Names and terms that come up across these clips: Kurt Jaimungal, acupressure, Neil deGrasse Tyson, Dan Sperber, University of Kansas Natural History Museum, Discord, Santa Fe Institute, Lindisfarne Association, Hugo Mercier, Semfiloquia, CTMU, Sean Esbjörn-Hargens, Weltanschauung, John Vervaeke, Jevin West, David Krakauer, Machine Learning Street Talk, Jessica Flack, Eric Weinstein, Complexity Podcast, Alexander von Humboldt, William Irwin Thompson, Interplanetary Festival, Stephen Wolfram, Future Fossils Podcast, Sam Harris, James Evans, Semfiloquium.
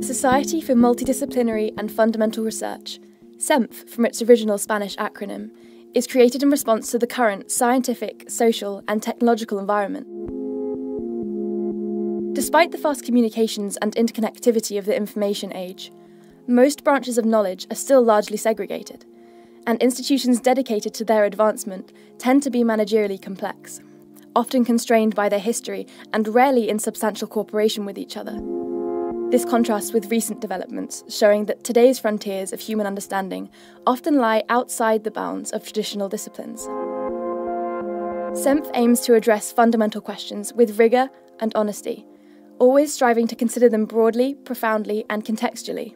Society for Multidisciplinary and Fundamental Research, SEMF from its original Spanish acronym, is created in response to the current scientific, social and technological environment. Despite the fast communications and interconnectivity of the information age, most branches of knowledge are still largely segregated, and institutions dedicated to their advancement tend to be managerially complex, often constrained by their history and rarely in substantial cooperation with each other. This contrasts with recent developments, showing that today's frontiers of human understanding often lie outside the bounds of traditional disciplines. SEMF aims to address fundamental questions with rigour and honesty, always striving to consider them broadly, profoundly and contextually.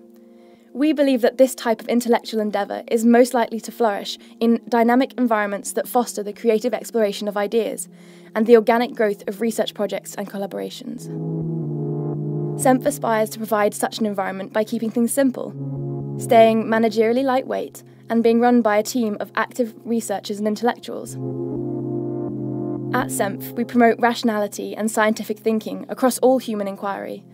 We believe that this type of intellectual endeavour is most likely to flourish in dynamic environments that foster the creative exploration of ideas and the organic growth of research projects and collaborations. SEMF aspires to provide such an environment by keeping things simple, staying managerially lightweight, and being run by a team of active researchers and intellectuals. At SEMF, we promote rationality and scientific thinking across all human inquiry,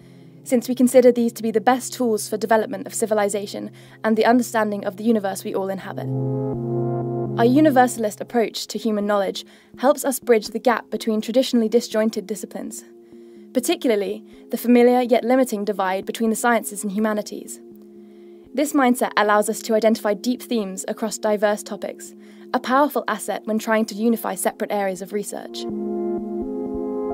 since we consider these to be the best tools for development of civilization and the understanding of the universe we all inhabit. Our universalist approach to human knowledge helps us bridge the gap between traditionally disjointed disciplines, particularly the familiar yet limiting divide between the sciences and humanities. This mindset allows us to identify deep themes across diverse topics, a powerful asset when trying to unify separate areas of research.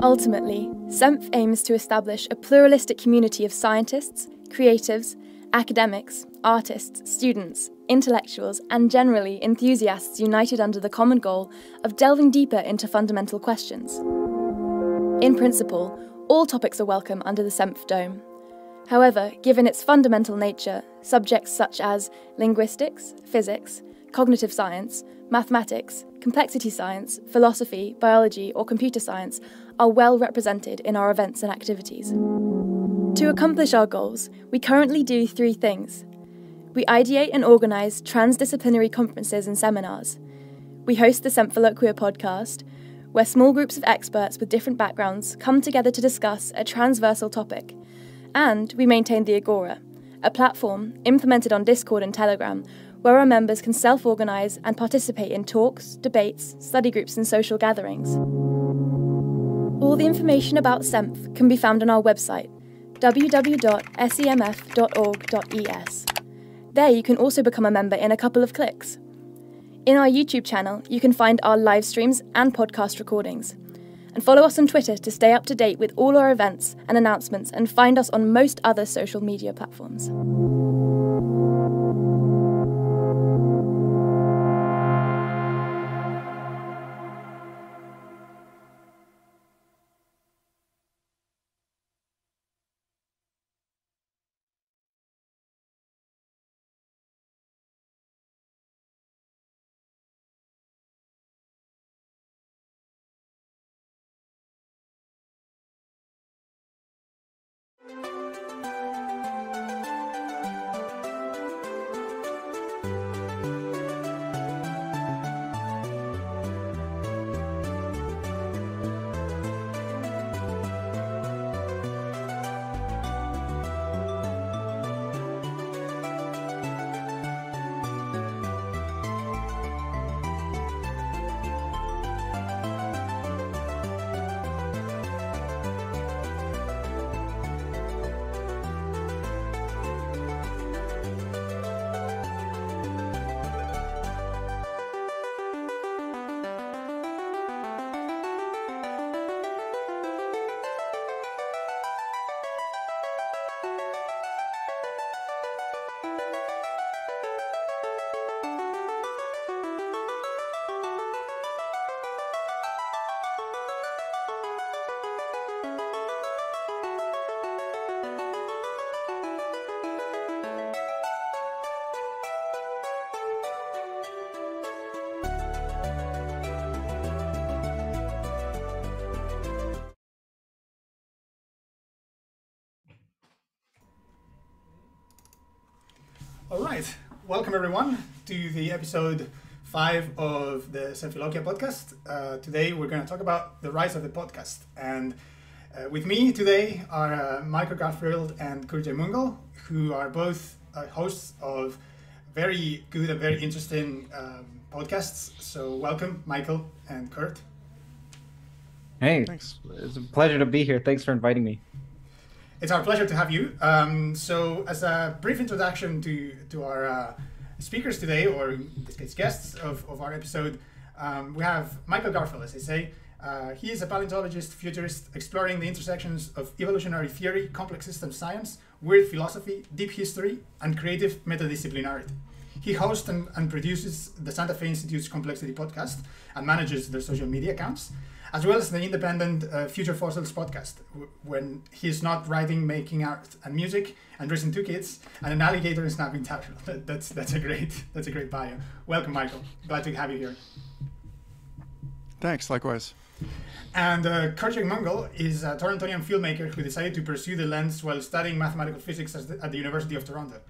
Ultimately, SEMF aims to establish a pluralistic community of scientists, creatives, academics, artists, students, intellectuals, and generally enthusiasts united under the common goal of delving deeper into fundamental questions. In principle, all topics are welcome under the SEMF dome. However, given its fundamental nature, subjects such as linguistics, physics, cognitive science, mathematics, complexity science, philosophy, biology, or computer science are well represented in our events and activities. To accomplish our goals, we currently do three things. We ideate and organise transdisciplinary conferences and seminars. We host the Semfiloquia podcast, where small groups of experts with different backgrounds come together to discuss a transversal topic. And we maintain the Agora, a platform implemented on Discord and Telegram, where our members can self-organise and participate in talks, debates, study groups and social gatherings. All the information about SEMF can be found on our website, www.semf.org.es. There you can also become a member in a couple of clicks. In our YouTube channel, you can find our live streams and podcast recordings. And follow us on Twitter to stay up to date with all our events and announcements, and find us on most other social media platforms. All right, welcome everyone to the episode 5 of the Centralokia podcast. Today we're going to talk about the rise of the podcast. And with me today are Michael Garfield and Kurt Jaimungal, who are both hosts of very good and very interesting podcasts. So welcome, Michael and Kurt. Hey, thanks. It's a pleasure to be here. Thanks for inviting me. It's our pleasure to have you. So as a brief introduction to our speakers today, or in this case guests of our episode, we have Michael Garfield, as I say. He is a paleontologist, futurist, exploring the intersections of evolutionary theory, complex system science, weird philosophy, deep history, and creative metadisciplinarity. He hosts and produces the Santa Fe Institute's Complexity Podcast and manages their social media accounts, as well as the independent Future Fossils Podcast, when he is not writing, making art and music, and raising 2 kids, and an alligator and snapping turtle. That's a great bio. Welcome, Michael. Glad to have you here. Thanks, likewise. And Kurt Jaimungal is a Torontonian filmmaker who decided to pursue the lens while studying mathematical physics at the University of Toronto.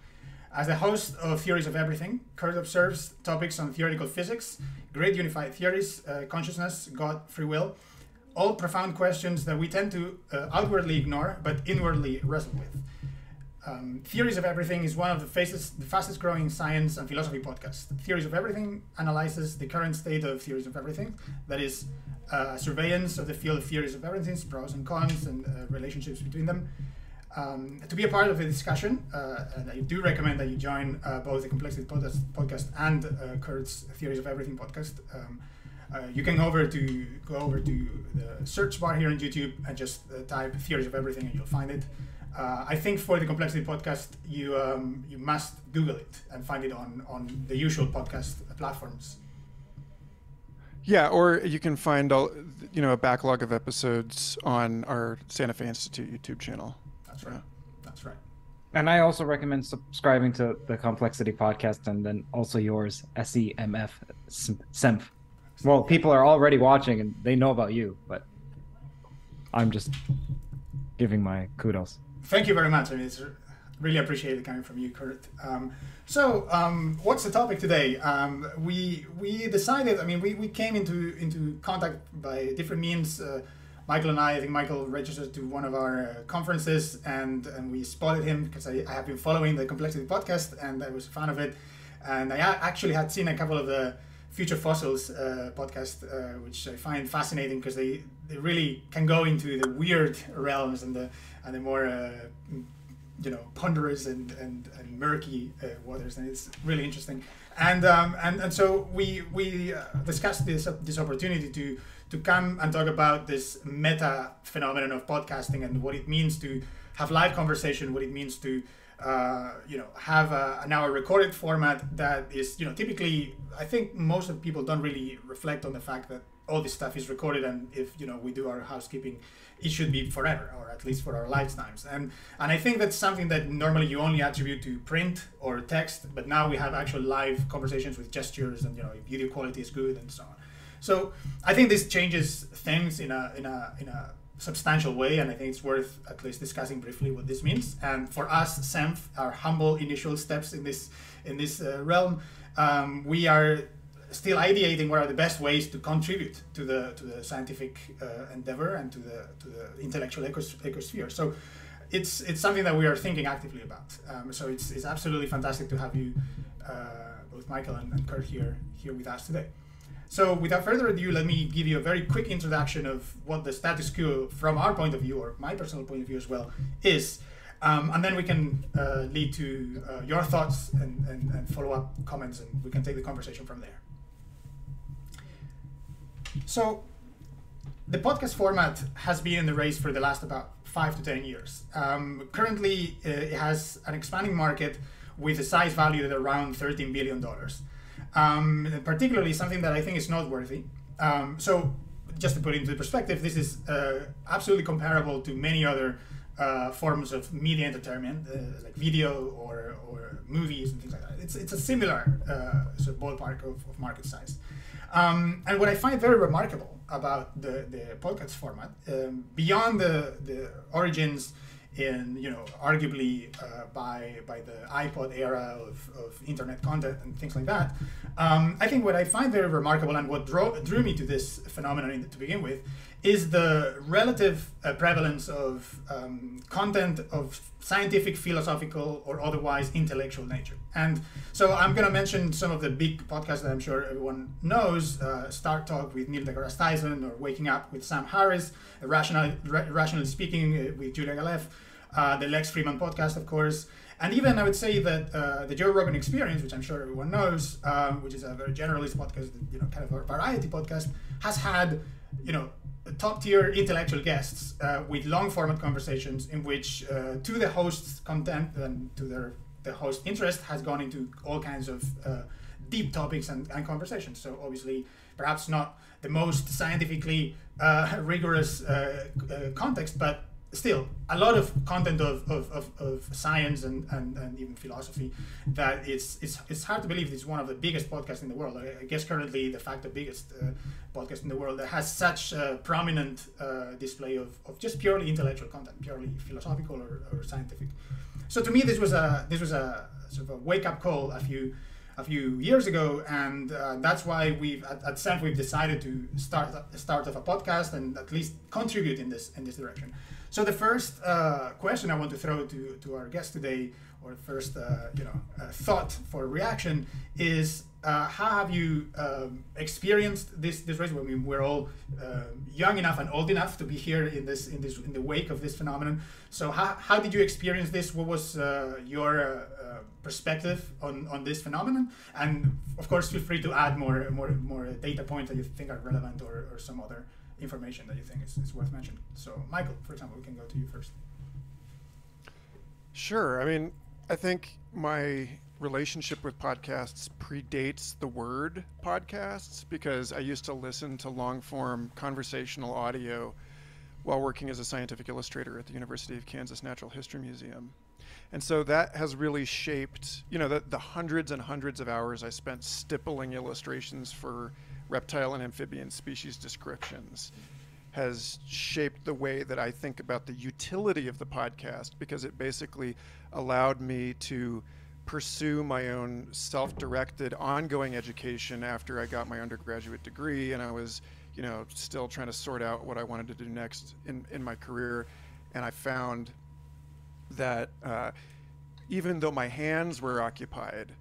As the host of Theories of Everything, Kurt observes topics on theoretical physics, great unified theories, consciousness, God, free will, all profound questions that we tend to outwardly ignore but inwardly wrestle with. Theories of Everything is one of the fastest growing science and philosophy podcasts. Theories of Everything analyzes the current state of Theories of Everything, that is, surveillance of the field of Theories of Everything's pros and cons and relationships between them. To be a part of the discussion, and I do recommend that you join both the Complexity Podcast and Kurt's Theories of Everything podcast. You can go over to the search bar here on YouTube and just type Theories of Everything and you'll find it. I think for the Complexity Podcast, you must Google it and find it on the usual podcast platforms. Yeah, or you can find a backlog of episodes on our Santa Fe Institute YouTube channel. That's right. That's right. And I also recommend subscribing to the Complexity Podcast and then also yours, SEMF, SEMF. Well, people are already watching and they know about you, but I'm just giving my kudos. Thank you very much. I mean, it's really appreciated coming from you, Kurt. So what's the topic today? We decided, I mean, we came into contact by different means. Michael and I think Michael registered to one of our conferences and we spotted him because I have been following the Complexity Podcast and I was a fan of it. And I actually had seen a couple of the Future Fossils podcast, which I find fascinating because they really can go into the weird realms and the more, ponderous and murky waters. And it's really interesting. And so we discussed this opportunity to come and talk about this meta phenomenon of podcasting and what it means to have live conversation, what it means to have an hour recorded format that is, typically, I think most of the people don't really reflect on the fact that all this stuff is recorded, and if we do our housekeeping, it should be forever, or at least for our lifetimes. And I think that's something that normally you only attribute to print or text, but now we have actual live conversations with gestures, and video quality is good and so on. So I think this changes things in a substantial way, and I think it's worth at least discussing briefly what this means. And for us, SEMF, our humble initial steps in this realm, we are still ideating what are the best ways to contribute to the scientific endeavor and to the intellectual ecosphere. So it's something that we are thinking actively about. So it's absolutely fantastic to have you, both Michael and Kurt, here with us today. So without further ado, let me give you a very quick introduction of what the status quo from our point of view, or my personal point of view as well, is. And then we can lead to your thoughts and follow-up comments, and we can take the conversation from there. So the podcast format has been in the race for the last about 5 to 10 years. Currently, it has an expanding market with a size valued at around $13 billion. Particularly something that I think is noteworthy. So just to put it into perspective, this is absolutely comparable to many other forms of media entertainment, like video or movies and things like that. It's a similar sort of ballpark of market size. And what I find very remarkable about the podcast format, beyond the origins in, you know, arguably by the iPod era of internet content and things like that. I think what I find very remarkable and what drew me to this phenomenon to begin with is the relative prevalence of content of scientific, philosophical, or otherwise intellectual nature. And so I'm going to mention some of the big podcasts that I'm sure everyone knows, Star Talk with Neil deGrasse Tyson, or Waking Up with Sam Harris, Rationally Speaking with Julia Galef, the Lex Friedman podcast, of course. And even I would say that the Joe Rogan Experience, which I'm sure everyone knows, which is a very generalist podcast, you know, kind of a variety podcast, has had, you know, top-tier intellectual guests with long-format conversations in which, to the host's content and to the host's interest, has gone into all kinds of deep topics and conversations. So obviously, perhaps not the most scientifically rigorous context, but still a lot of content of science and even philosophy that it's hard to believe it's one of the biggest podcasts in the world. I guess currently the fact the biggest podcast in the world that has such a prominent display of just purely intellectual content, purely philosophical or scientific. So to me this was a sort of a wake-up call a few years ago, and that's why we've at SEMF we've decided to start a podcast and at least contribute in this direction. So the first question I want to throw to our guest today, or first thought for reaction, is how have you experienced this race? I mean, we're all young enough and old enough to be here in the wake of this phenomenon. So how did you experience this? What was your perspective on this phenomenon? And of course, feel free to add more data points that you think are relevant, or some other information that you think is worth mentioning. So Michael, for example, we can go to you first. Sure. I mean, I think my relationship with podcasts predates the word podcasts, because I used to listen to long-form conversational audio while working as a scientific illustrator at the University of Kansas Natural History Museum. And so that has really shaped, you know, the hundreds and hundreds of hours I spent stippling illustrations for reptile and amphibian species descriptions has shaped the way that I think about the utility of the podcast, because it basically allowed me to pursue my own self-directed ongoing education after I got my undergraduate degree and I was, you know, still trying to sort out what I wanted to do next in my career. And I found that even though my hands were occupied,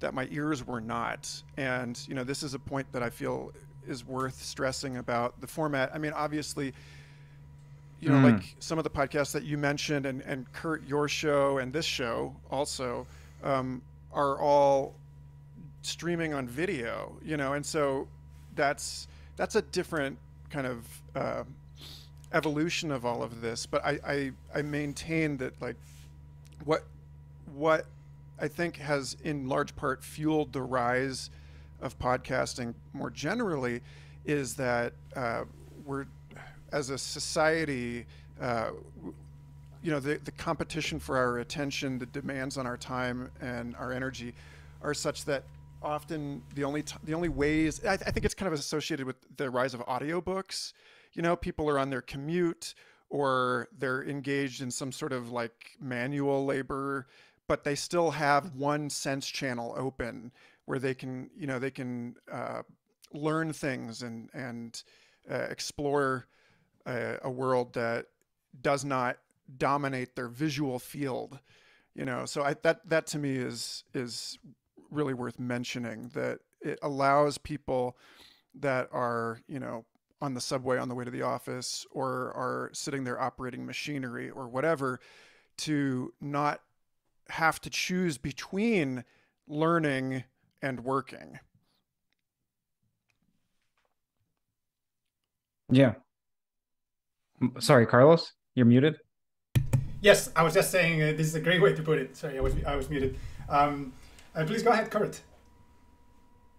that my ears were not. And, you know, this is a point that I feel is worth stressing about the format. I mean, obviously, you know, like some of the podcasts that you mentioned and Kurt, your show, and this show also are all streaming on video, you know, and so that's a different kind of evolution of all of this. But I maintain that, like, what I think has in large part fueled the rise of podcasting more generally is that we're, as a society, you know, the competition for our attention, the demands on our time and our energy are such that often the only ways, I think it's kind of associated with the rise of audiobooks. You know, people are on their commute or they're engaged in some sort of like manual labor, but they still have one sense channel open where they can, you know, they can learn things and explore a world that does not dominate their visual field, you know. So that to me is really worth mentioning, that it allows people that are, you know, on the subway on the way to the office or are sitting there operating machinery or whatever to not have to choose between learning and working. Yeah. Sorry, Carlos, you're muted. Yes, I was just saying this is a great way to put it. Sorry, I was muted. Please go ahead, Kurt.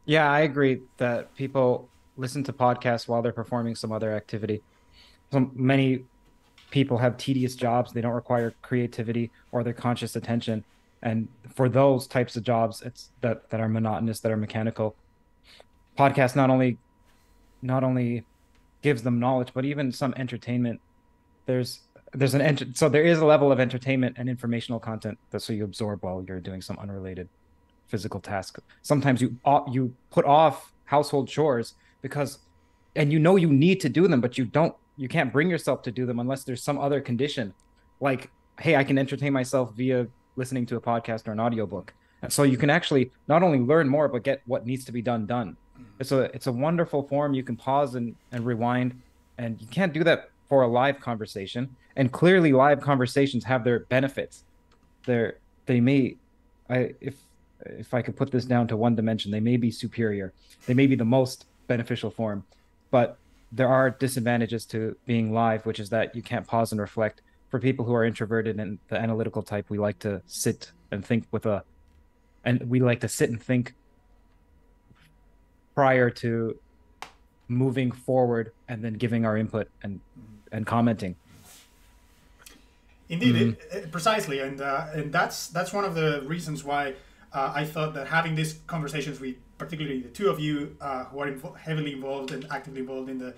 Yeah, I agree that people listen to podcasts while they're performing some other activity. So many people have tedious jobs. They don't require creativity or their conscious attention. And for those types of jobs, it's that are monotonous, that are mechanical, podcasts not only gives them knowledge, but even some entertainment. There's there's an, so there is a level of entertainment and informational content that so you absorb while you're doing some unrelated physical task. Sometimes you put off household chores because, and you know you need to do them, but you don't, you can't bring yourself to do them unless there's some other condition. Like, hey, I can entertain myself via listening to a podcast or an audiobook. And so you can actually not only learn more, but get what needs to be done. It's a wonderful form. You can pause and rewind, and you can't do that for a live conversation. And clearly live conversations have their benefits. If I could put this down to one dimension, they may be superior. They may be the most beneficial form, but there are disadvantages to being live, which is that you can't pause and reflect. For people who are introverted and the analytical type, we like to sit and think prior to moving forward and then giving our input and commenting. Indeed, precisely, and that's one of the reasons why I thought that having these conversations with particularly the two of you who are heavily involved and actively involved in the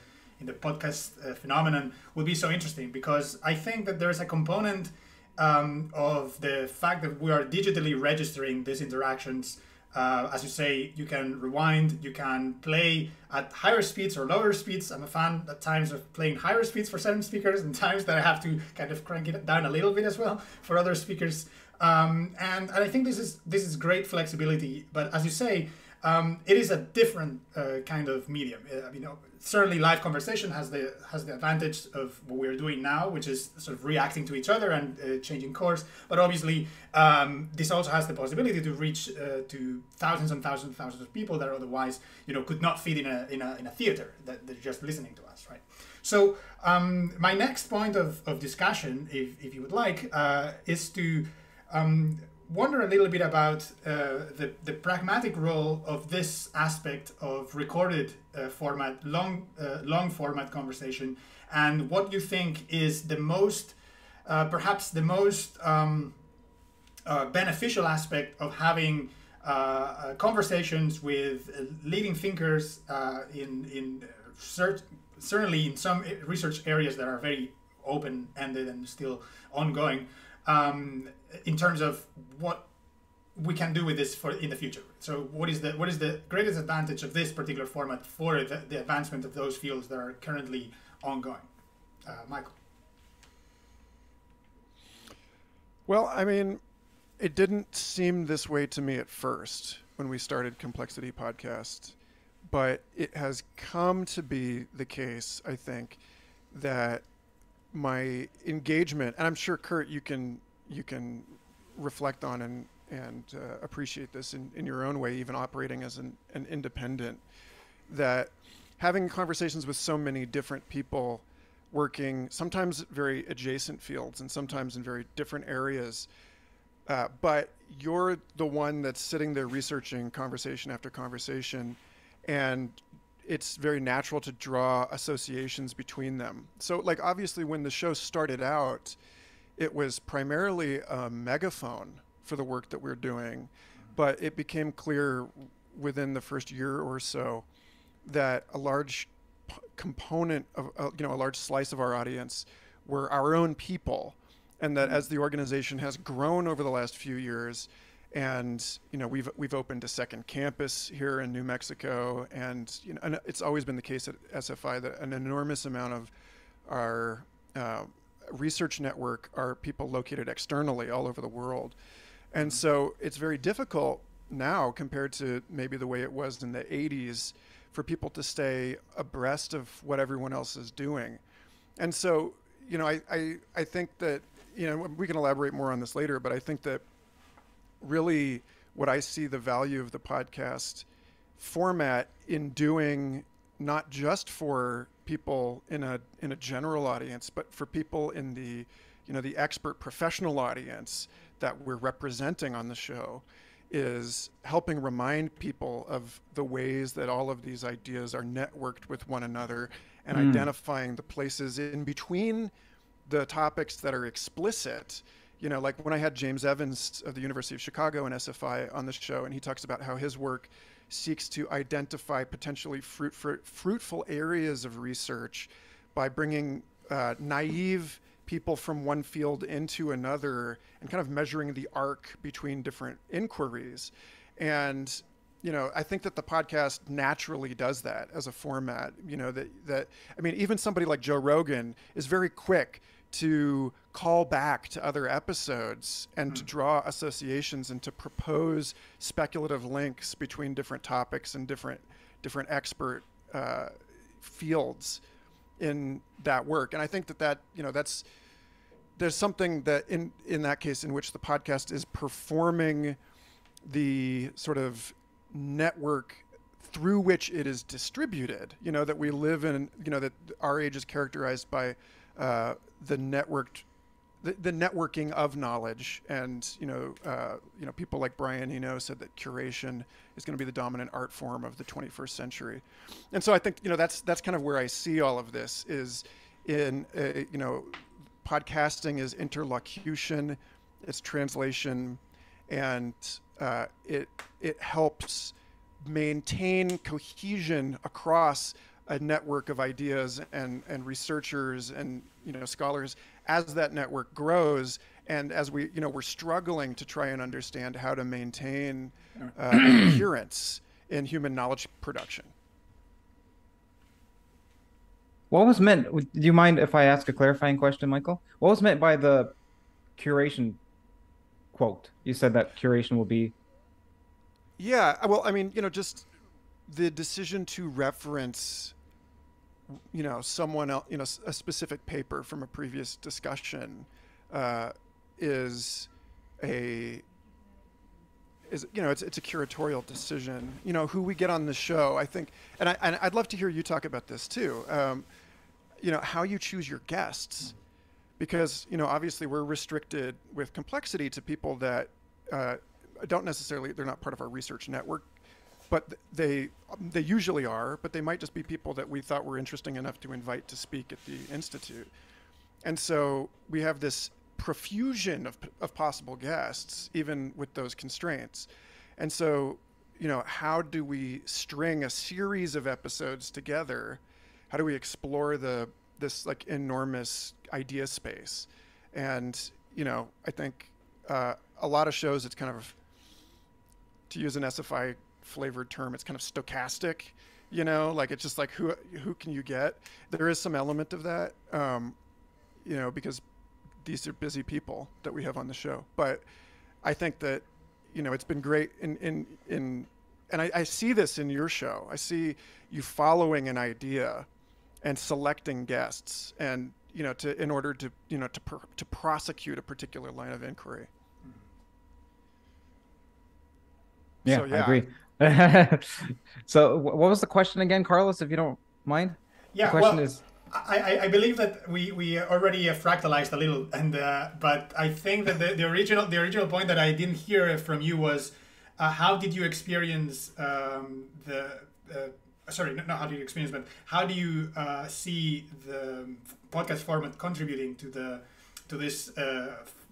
podcast phenomenon would be so interesting, because I think that there is a component of the fact that we are digitally registering these interactions. As you say, you can rewind, you can play at higher speeds or lower speeds. I'm a fan at times of playing higher speeds for certain speakers and times that I have to kind of crank it down a little bit as well for other speakers. And I think this is great flexibility. But as you say, it is a different kind of medium. Certainly live conversation has the advantage of what we're doing now, which is sort of reacting to each other and changing course. But obviously, this also has the possibility to reach to thousands and thousands and thousands of people that otherwise, could not fit in a theater, that they're just listening to us, right? So my next point of discussion, if you would like, is to wonder a little bit about the pragmatic role of this aspect of recorded format, long format conversation, and what you think is the most, perhaps the most beneficial aspect of having conversations with leading thinkers certainly in some research areas that are very open-ended and still ongoing. In terms of what we can do with this in the future. So what is the greatest advantage of this particular format for the advancement of those fields that are currently ongoing? Michael. Well, it didn't seem this way to me at first when we started Complexity Podcast, but it has come to be the case, I think, that my engagement, and I'm sure Kurt, you can reflect on and appreciate this in your own way, even operating as an independent, that having conversations with so many different people working sometimes very adjacent fields and sometimes in very different areas, but you're the one that's sitting there researching conversation after conversation, and it's very natural to draw associations between them. So obviously when the show started out, it was primarily a megaphone for the work that we're doing, but it became clear within the first year or so that a large component of, a large slice of our audience were our own people. And that as the organization has grown over the last few years, and we've opened a second campus here in New Mexico, and and it's always been the case at SFI that an enormous amount of our research network are people located externally all over the world. And so it's very difficult now compared to maybe the way it was in the 80s for people to stay abreast of what everyone else is doing. And so, I think that, we can elaborate more on this later, but I think that really what I see the value of the podcast format in doing, not just for people in a general audience, but for people in the the expert professional audience that we're representing on the show, is helping remind people of the ways that all of these ideas are networked with one another, and identifying the places in between the topics that are explicit. Like when I had James Evans of the University of Chicago and SFI on the show, and he talks about how his work seeks to identify potentially fruitful areas of research by bringing naive people from one field into another and kind of measuring the arc between different inquiries. And, you know, I think that the podcast naturally does that as a format, you know, that I mean, even somebody like Joe Rogan is very quick to call back to other episodes and to draw associations and to propose speculative links between different topics and different expert fields in that work. And I think that, you know, there's something that in that case in which the podcast is performing the sort of network through which it is distributed, you know, that we live in, you know, that our age is characterized by the networking of knowledge. And, you know, people like Brian Eno said that curation is going to be the dominant art form of the 21st century. And so I think, you know, that's kind of where I see all of this is in, you know, podcasting is interlocution, it's translation, and it helps maintain cohesion across a network of ideas and researchers and, you know, scholars as that network grows. And as we, you know, we're struggling to try and understand how to maintain coherence in human knowledge production. What was meant, do you mind if I ask a clarifying question, Michael? What was meant by the curation quote? You said that curation will be. Yeah, well, I mean, you know, just the decision to reference, you know, someone else, you know, a specific paper from a previous discussion is you know, it's a curatorial decision. You know, who we get on the show, I think, and I'd love to hear you talk about this too. You know, how you choose your guests, because, you know, obviously we're restricted with complexity to people that don't necessarily, they're not part of our research network. But they usually are, but they might just be people that we thought were interesting enough to invite to speak at the Institute. And so we have this profusion of possible guests, even with those constraints. And so, you know, how do we string a series of episodes together? How do we explore this like enormous idea space? And, you know, I think a lot of shows, it's kind of, to use an SFI flavored term, it's kind of stochastic, you know, like it's just like who can you get. There is some element of that, you know, because these are busy people that we have on the show. But I think that, you know, it's been great and I see this in your show. I see you following an idea and selecting guests, and, you know, in order to, you know, to prosecute a particular line of inquiry. Yeah, so, yeah. I agree. So what was the question again, Carlos, if you don't mind? Yeah, the question is, I believe that we already fractalized a little, and but I think that the original point that I didn't hear from you was how did you experience not how do you experience, but how do you see the podcast format contributing to this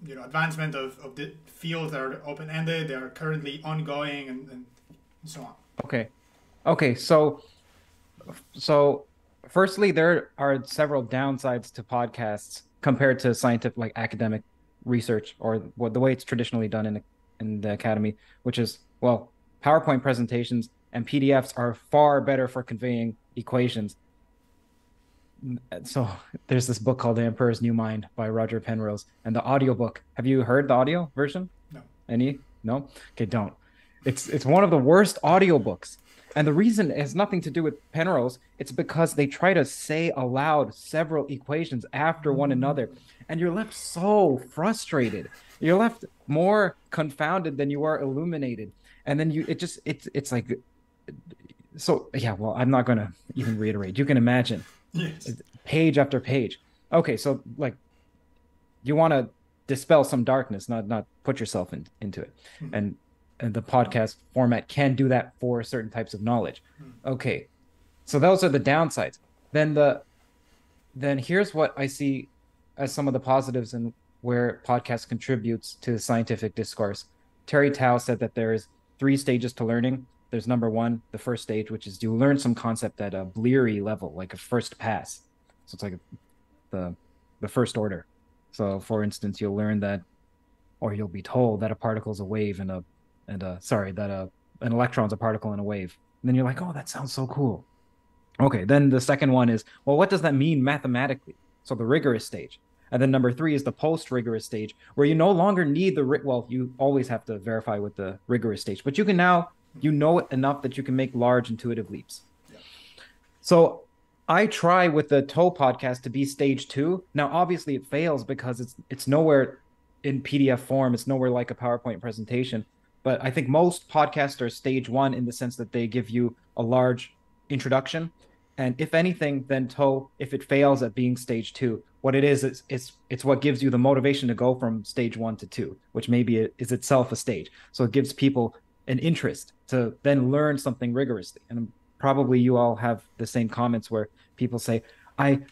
you know, advancement of the fields that are open-ended, they are currently ongoing, and so on. Okay. So firstly, there are several downsides to podcasts compared to scientific, like academic research, or the way it's traditionally done in the academy, which is, well, PowerPoint presentations and PDFs are far better for conveying equations. So there's this book called The Emperor's New Mind by Roger Penrose, and the audiobook. Have you heard the audio version? No. Any? No? Okay, don't. It's one of the worst audiobooks. And the reason it has nothing to do with Penrose, it's because they try to say aloud several equations after one another. And you're left so frustrated. You're left more confounded than you are illuminated. And then it's like, so yeah, well, I'm not gonna even reiterate. You can imagine. Yes. Page after page. Okay, so like you wanna dispel some darkness, not put yourself into it. Mm-hmm. And the podcast format can do that for certain types of knowledge. Okay, so those are the downsides. Then here's what I see as some of the positives and where podcast contributes to the scientific discourse. Terry Tao said that there is 3 stages to learning. There's number 1, the first stage, which is you learn some concept at a bleary level, like a first pass. So it's like the first order. So for instance, you'll learn that, or you'll be told that a particle is a wave an electron is a particle and a wave. And then you're like, oh, that sounds so cool. Okay, then the second one is, well, what does that mean mathematically? So the rigorous stage. And then number three is the post-rigorous stage, where you no longer need the, well, you always have to verify with the rigorous stage, but you can now, you know it enough that you can make large intuitive leaps. Yeah. So I try with the Toe podcast to be stage two. Now, obviously it fails because it's nowhere in PDF form. It's nowhere like a PowerPoint presentation, but I think most podcasts are stage one in the sense that they give you a large introduction. And if anything, then Toe, if it fails at being stage two, what it is, it's what gives you the motivation to go from stage one to two, which maybe is itself a stage. So it gives people an interest to then learn something rigorously. And probably you all have the same comments where people say, I've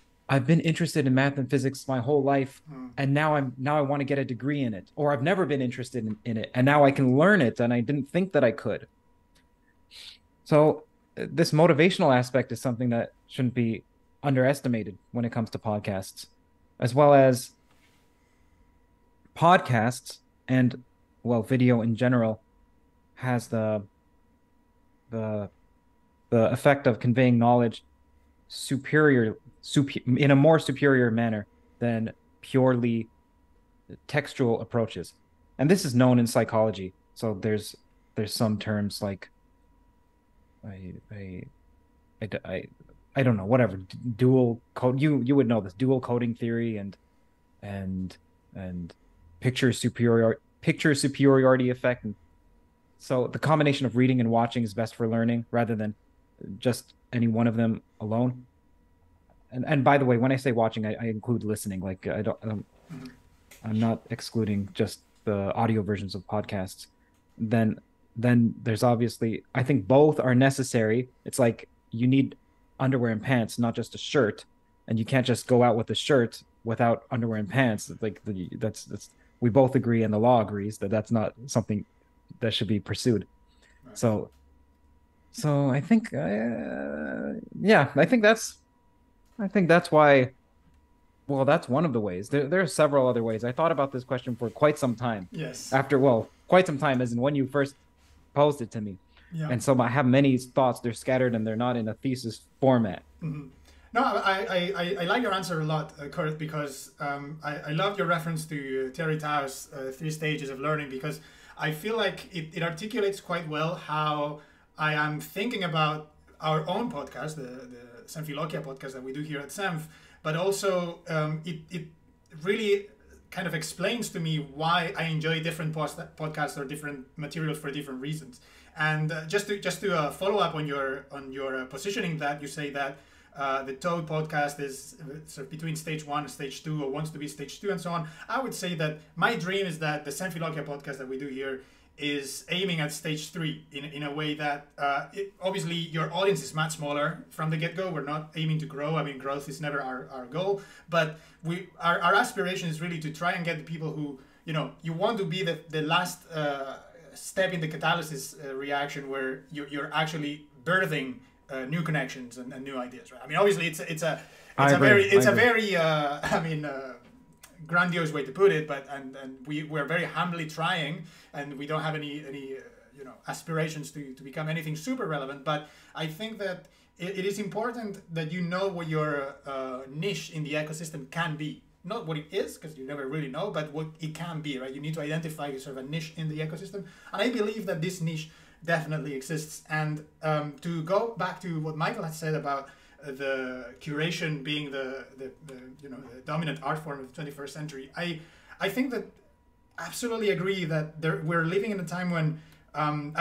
been interested in math and physics my whole life, and now I want to get a degree in it, or I've never been interested in it, and now I can learn it, and I didn't think that I could. So this motivational aspect is something that shouldn't be underestimated when it comes to podcasts, as well as podcasts and, well, video in general has the effect of conveying knowledge in a more superior manner than purely textual approaches. And this is known in psychology. So there's some terms like I don't know, whatever, dual code, you would know this, dual coding theory and picture superiority effect. And so the combination of reading and watching is best for learning rather than just any one of them alone. And by the way, when I say watching, I include listening. Like I'm not excluding just the audio versions of podcasts. Then there's obviously, I think both are necessary. It's like you need underwear and pants, not just a shirt, and you can't just go out with a shirt without underwear and pants. Like we both agree, and the law agrees that that's not something that should be pursued. Right. So I think, I think that's why. Well, that's one of the ways. There are several other ways. I thought about this question for quite some time. Yes. Quite some time, as in when you first posed it to me. Yeah. And so I have many thoughts. They're scattered and they're not in a thesis format. Mm-hmm. No, I like your answer a lot, Kurt, because I love your reference to Terry Tao's three stages of learning, because I feel like it articulates quite well how I am thinking about our own podcast, the Semfiloquia podcast that we do here at Semf, but also it really kind of explains to me why I enjoy different podcasts or different materials for different reasons. And just to follow up on your positioning, that you say that the Toad podcast is sort of between stage one and stage two, or wants to be stage two and so on. I would say that my dream is that the Semfiloquia podcast that we do here is aiming at stage three in a way that obviously your audience is much smaller from the get-go. We're not aiming to grow. I mean, growth is never our goal, but our aspiration is really to try and get the people who, you want to be the last step in the catalysis reaction, where you're actually birthing new connections and new ideas, right? I mean, obviously it's a very grandiose way to put it, but and we're very humbly trying, and we don't have any aspirations to become anything super relevant. But I think that it is important that you know what your niche in the ecosystem can be, not what it is, because you never really know, but what it can be, right? You need to identify sort of a niche in the ecosystem, and I believe that this niche definitely exists. And to go back to what Michael had said about the curation being the dominant art form of the 21st century, I think that absolutely agree that we're living in a time when when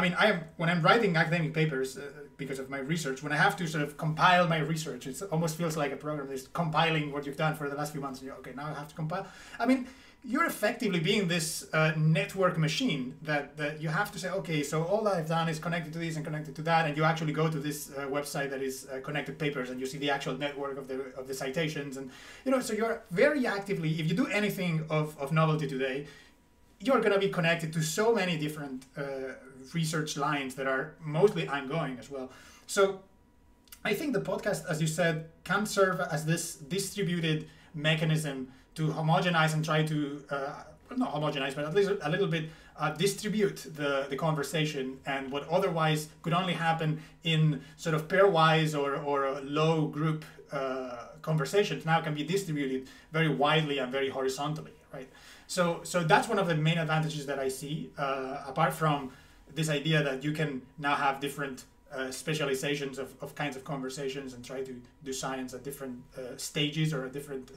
I'm writing academic papers because of my research, when I have to sort of compile my research, it almost feels like a program that's compiling what you've done for the last few months, and you're okay, now I have to compile. I mean, you're effectively being this network machine that you have to say, okay, so all that I've done is connected to this and connected to that, and you actually go to this website that is Connected Papers, and you see the actual network of the citations, and so you're very actively, if you do anything of novelty today, you're going to be connected to so many different research lines that are mostly ongoing as well. So I think the podcast, as you said, can serve as this distributed mechanism to homogenize and try to, not homogenize, but at least a little bit distribute the conversation, and what otherwise could only happen in sort of pairwise or low group conversations now can be distributed very widely and very horizontally, right? So that's one of the main advantages that I see, apart from this idea that you can now have different specializations of kinds of conversations and try to do science at different stages or at different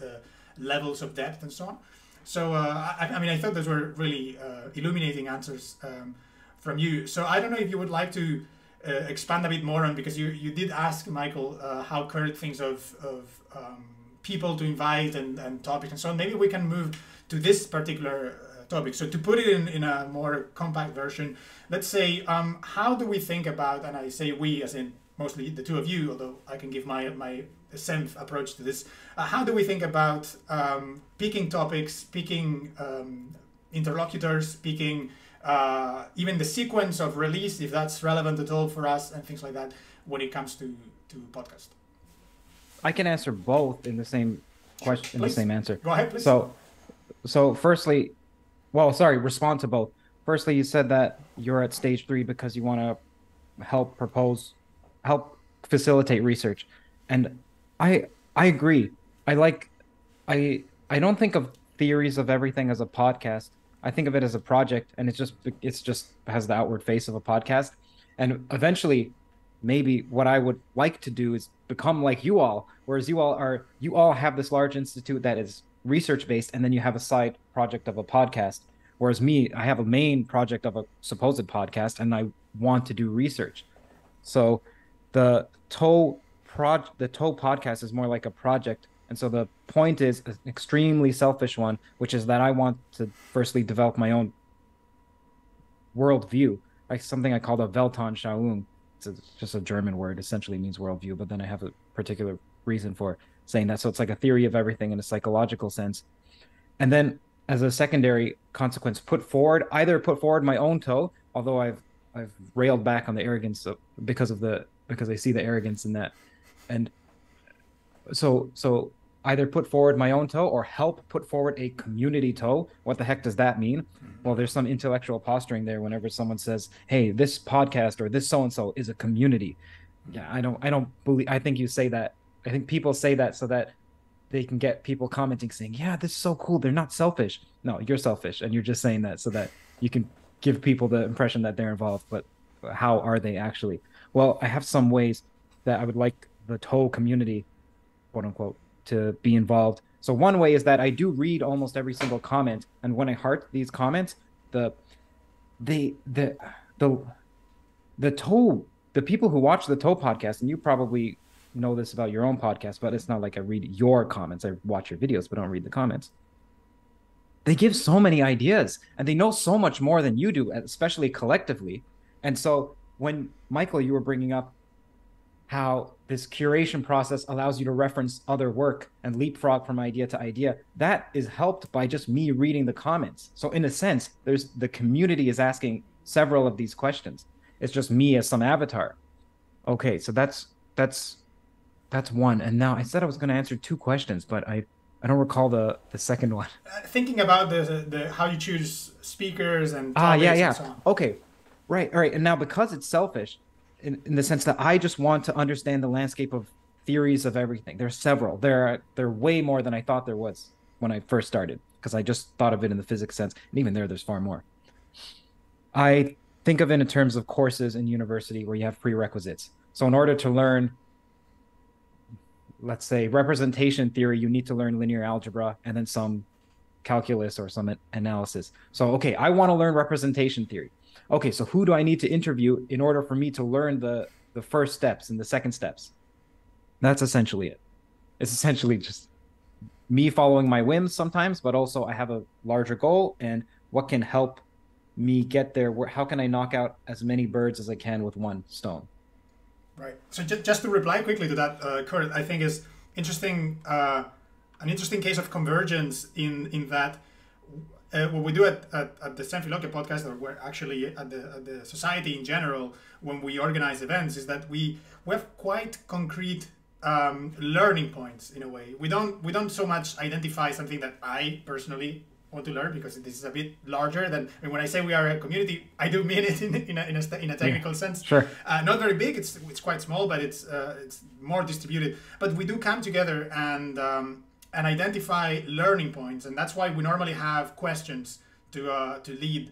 levels of depth and so on. So, I thought those were really illuminating answers from you. So I don't know if you would like to expand a bit more on, because you did ask Michael how Kurt thinks of people to invite and topics and so on. Maybe we can move to this particular topic. So to put it in a more compact version, let's say, how do we think about, and I say we as in mostly the two of you, although I can give my SEMF approach to this. How do we think about picking topics, picking interlocutors, picking even the sequence of release, if that's relevant at all for us, and things like that when it comes to podcast? I can answer both in the same question, please. The same answer. Go ahead, please. So firstly, respond to both. Firstly, you said that you're at stage 3 because you want to help facilitate research. And I agree. I don't think of Theories of Everything as a podcast. I think of it as a project, and it's just has the outward face of a podcast. And eventually, maybe what I would like to do is become like you all, whereas you all have this large institute that is research based, and then you have a side project of a podcast. Whereas me, I have a main project of a supposed podcast, and I want to do research. So the TOE podcast is more like a project. And so the point is an extremely selfish one, which is that I want to firstly develop my own worldview, like something I call the Weltanschauung. It's just a German word, essentially means worldview, but then I have a particular reason for saying that. So it's like a theory of everything in a psychological sense. And then as a secondary consequence, put forward my own TOE, although I've railed back on the arrogance because I see the arrogance in that. And so either put forward my own TOE or help put forward a community TOE. What the heck does that mean? Well, there's some intellectual posturing there whenever someone says, hey, this podcast or this so-and-so is a community. Yeah, I don't believe, I think you say that. I think people say that so that they can get people commenting saying, yeah, this is so cool. They're not selfish. No, you're selfish. And you're just saying that so that you can give people the impression that they're involved, but how are they actually? Well, I have some ways that I would like the TOE community, quote unquote, to be involved. So one way is that I do read almost every single comment, and when I heart these comments, the TOE, the people who watch the TOE podcast, and you probably know this about your own podcast, but it's not like I read your comments. I watch your videos, but I don't read the comments. They give so many ideas, and they know so much more than you do, especially collectively. And so when, Michael, you were bringing up how this curation process allows you to reference other work and leapfrog from idea to idea, that is helped by just me reading the comments. So in a sense, there's the community is asking several of these questions. It's just me as some avatar. Okay, so that's one. And now I said I was going to answer 2 questions, but I don't recall the second one. Thinking about the how you choose speakers and topics and so on. Okay. Right. All right. And now, because it's selfish in the sense that I just want to understand the landscape of Theories of Everything. There are several. There are way more than I thought there was when I first started, because I just thought of it in the physics sense. And even there's far more. I think of it in terms of courses in university where you have prerequisites. So in order to learn, let's say, representation theory, you need to learn linear algebra and then some calculus or some analysis. So, okay, I want to learn representation theory. Okay, so who do I need to interview in order for me to learn the first steps and the second steps? That's essentially it. It's essentially just me following my whims sometimes, but also I have a larger goal and what can help me get there. How can I knock out as many birds as I can with one stone? Right. So just to reply quickly to that, Kurt, I think is interesting, an interesting case of convergence in that what we do at the Semfiloquium podcast, or we're actually at the society in general when we organize events, is that we have quite concrete learning points in a way. We don't so much identify something that I personally want to learn, because this is a bit larger than, I mean, when I say we are a community, I do mean it in a technical sense. Sure. Not very big. It's quite small, but it's more distributed. But we do come together and identify learning points, and that's why we normally have questions to lead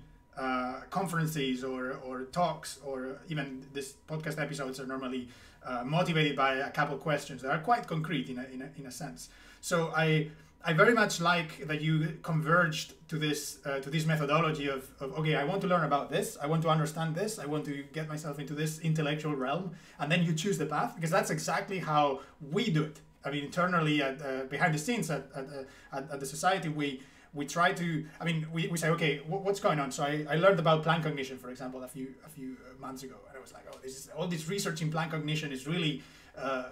conferences or talks, or even this podcast episodes are normally motivated by a couple of questions that are quite concrete in a sense. So I very much like that you converged to this methodology of okay, I want to learn about this, I want to understand this, I want to get myself into this intellectual realm, and then you choose the path, because that's exactly how we do it. I mean, internally, behind the scenes at the society, we try to, I mean, we say, okay, what's going on? So I learned about plant cognition, for example, a few months ago, and I was like, oh, this is, all this research in plant cognition is really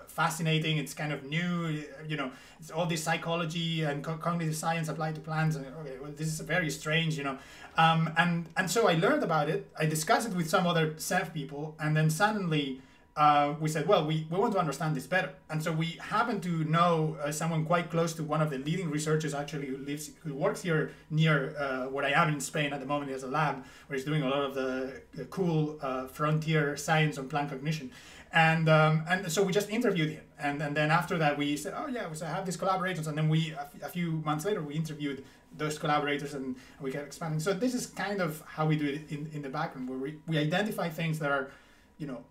fascinating. It's kind of new, you know, it's all this psychology and cognitive science applied to plants, and okay, well, this is very strange, you know. And so I learned about it, I discussed it with some other SEMF people, and then suddenly we said, well, we want to understand this better. And so we happen to know someone quite close to one of the leading researchers, actually, who works here near where I am in Spain at the moment. He has a lab where he's doing a lot of the cool frontier science on plant cognition. And so we just interviewed him. And then after that, we said, oh yeah, so I have these collaborators. And then a few months later, we interviewed those collaborators, and we kept expanding. So this is kind of how we do it in the background, where we identify things that are, you know,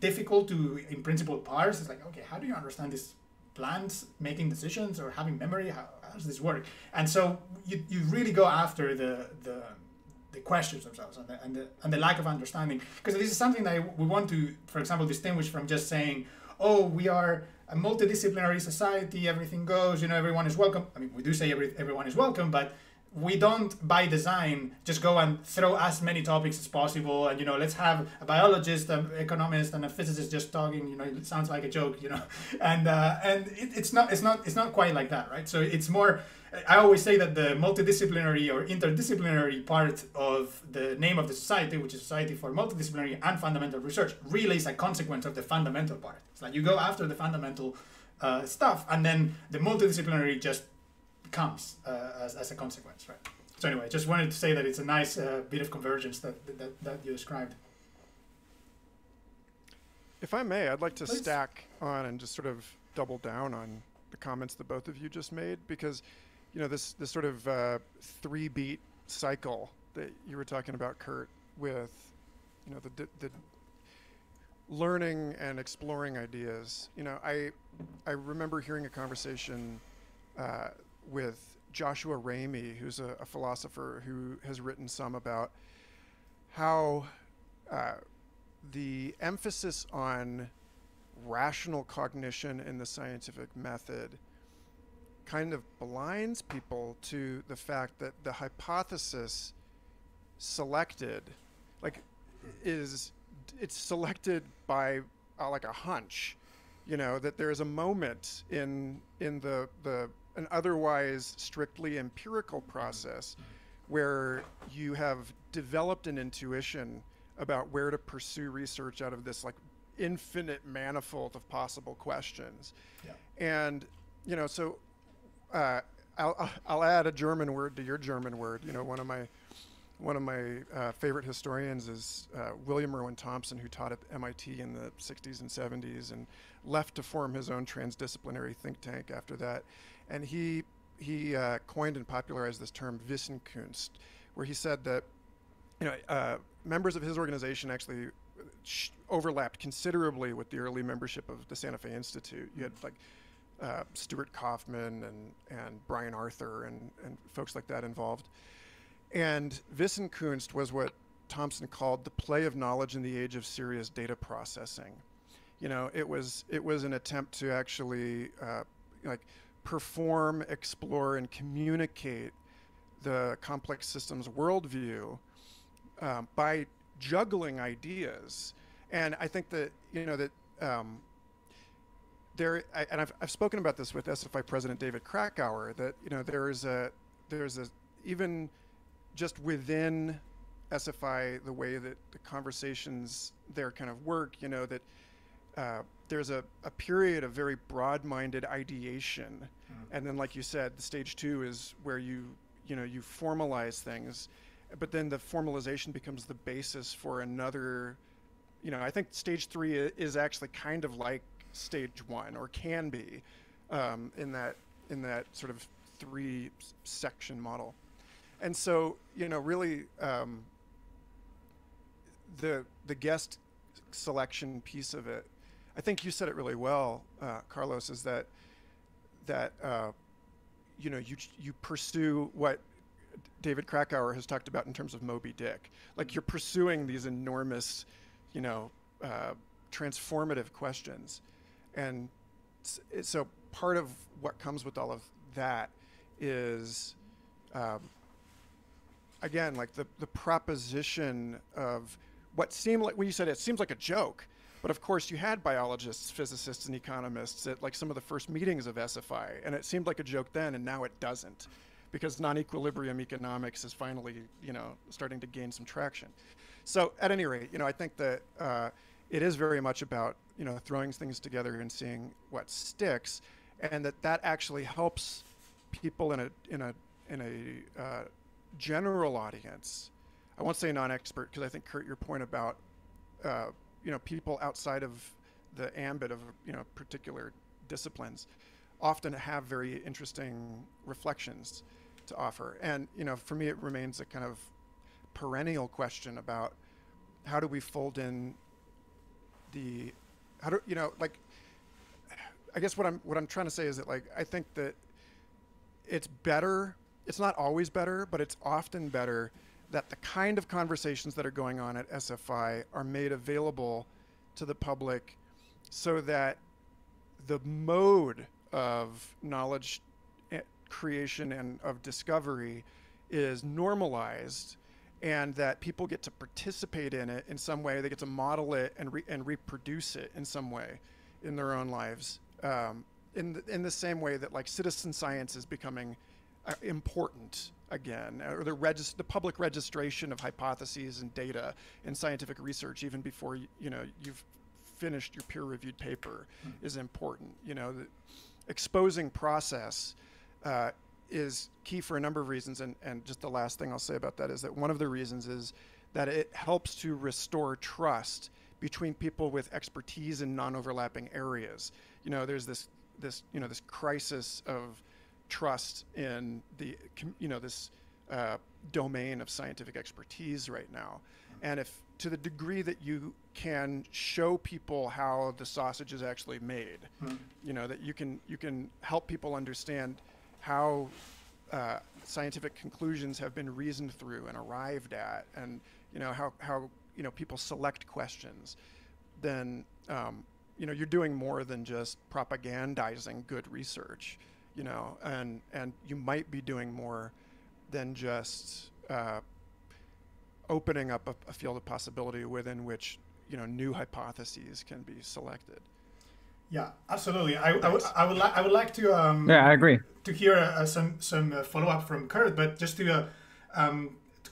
difficult to, in principle, parse. It's like, okay, how do you understand these plants making decisions or having memory? How does this work? And so you really go after the questions themselves and the lack of understanding, because this is something that we want to, for example, distinguish from just saying, oh, we are a multidisciplinary society, everything goes, you know, everyone is welcome. I mean, we do say everyone is welcome, but we don't, by design, just go and throw as many topics as possible, and, you know, let's have a biologist, an economist, and a physicist just talking. You know, it sounds like a joke, you know, and it's not quite like that, right? So it's more. I always say that the multidisciplinary or interdisciplinary part of the name of the society, which is Society for Multidisciplinary and Fundamental Research, really is a consequence of the fundamental part. It's like you go after the fundamental stuff, and then the multidisciplinary just comes as a consequence, right? So anyway, just wanted to say that it's a nice bit of convergence that you described. If I may, I'd like to stack on and just sort of double down on the comments that both of you just made, because, you know, this sort of three-beat cycle that you were talking about, Kurt, with, you know, the learning and exploring ideas. You know, I remember hearing a conversation with Joshua Ramey, who's a philosopher who has written some about how the emphasis on rational cognition in the scientific method kind of blinds people to the fact that the hypothesis selected, like, it's selected by like a hunch, you know, that there is a moment in an otherwise strictly empirical process where you have developed an intuition about where to pursue research out of this like infinite manifold of possible questions. Yeah. And, you know, so I'll add a German word to your German word. You know, one of my favorite historians is William Irwin Thompson, who taught at MIT in the 60s and 70s and left to form his own transdisciplinary think tank after that. And he coined and popularized this term Wissenkunst, where he said that, you know, members of his organization actually overlapped considerably with the early membership of the Santa Fe Institute. You had like Stuart Kaufman and Brian Arthur and folks like that involved. And Wissenkunst was what Thompson called the play of knowledge in the age of serious data processing. You know, it was an attempt to actually like perform, explore, and communicate the complex systems worldview by juggling ideas. And I think that, you know, that I've spoken about this with SFI President David Krakauer, that, you know, there is a even just within SFI, the way that the conversations there kind of work, you know, that there's a period of very broad-minded ideation. Mm-hmm. And then, like you said, stage two is where you formalize things, but then the formalization becomes the basis for another, I think stage three is actually kind of like stage one, or can be, in that sort of three section model. And so, really, the guest selection piece of it, I think you said it really well, Carlos, is that you pursue what David Krakauer has talked about in terms of Moby Dick. Like, you're pursuing these enormous, transformative questions. And so part of what comes with all of that is, again, like the proposition of what seemed like, when you said it seems like a joke, but of course you had biologists, physicists, and economists at like some of the first meetings of SFI, and it seemed like a joke then, and now it doesn't, because non-equilibrium economics is finally, starting to gain some traction. So at any rate, I think that it is very much about, throwing things together and seeing what sticks, and that actually helps people in a general audience. I won't say non-expert, because I think, Kurt, your point about people outside of the ambit of particular disciplines often have very interesting reflections to offer. And for me, it remains a kind of perennial question about how do we fold in the I guess what I'm trying to say is that, like, I think that it's better. It's not always better, but it's often better that the kind of conversations that are going on at SFI are made available to the public, so that the mode of knowledge creation and of discovery is normalized, and that people get to participate in it in some way. They get to model it and reproduce it in some way in their own lives, in the same way that, like, citizen science is becoming important again, or the public registration of hypotheses and data in scientific research, even before you've finished your peer-reviewed paper, is important. The exposing process is key for a number of reasons, and just the last thing I'll say about that is that one of the reasons is that it helps to restore trust between people with expertise in non-overlapping areas. There's this crisis of trust in the this domain of scientific expertise right now. And if, to the degree that you can show people how the sausage is actually made, that you can help people understand how scientific conclusions have been reasoned through and arrived at, and how people select questions, then you're doing more than just propagandizing good research. And you might be doing more than just opening up a field of possibility within which new hypotheses can be selected. Yeah, absolutely. I would like to yeah, I agree, to hear some follow up from Kurt, but just to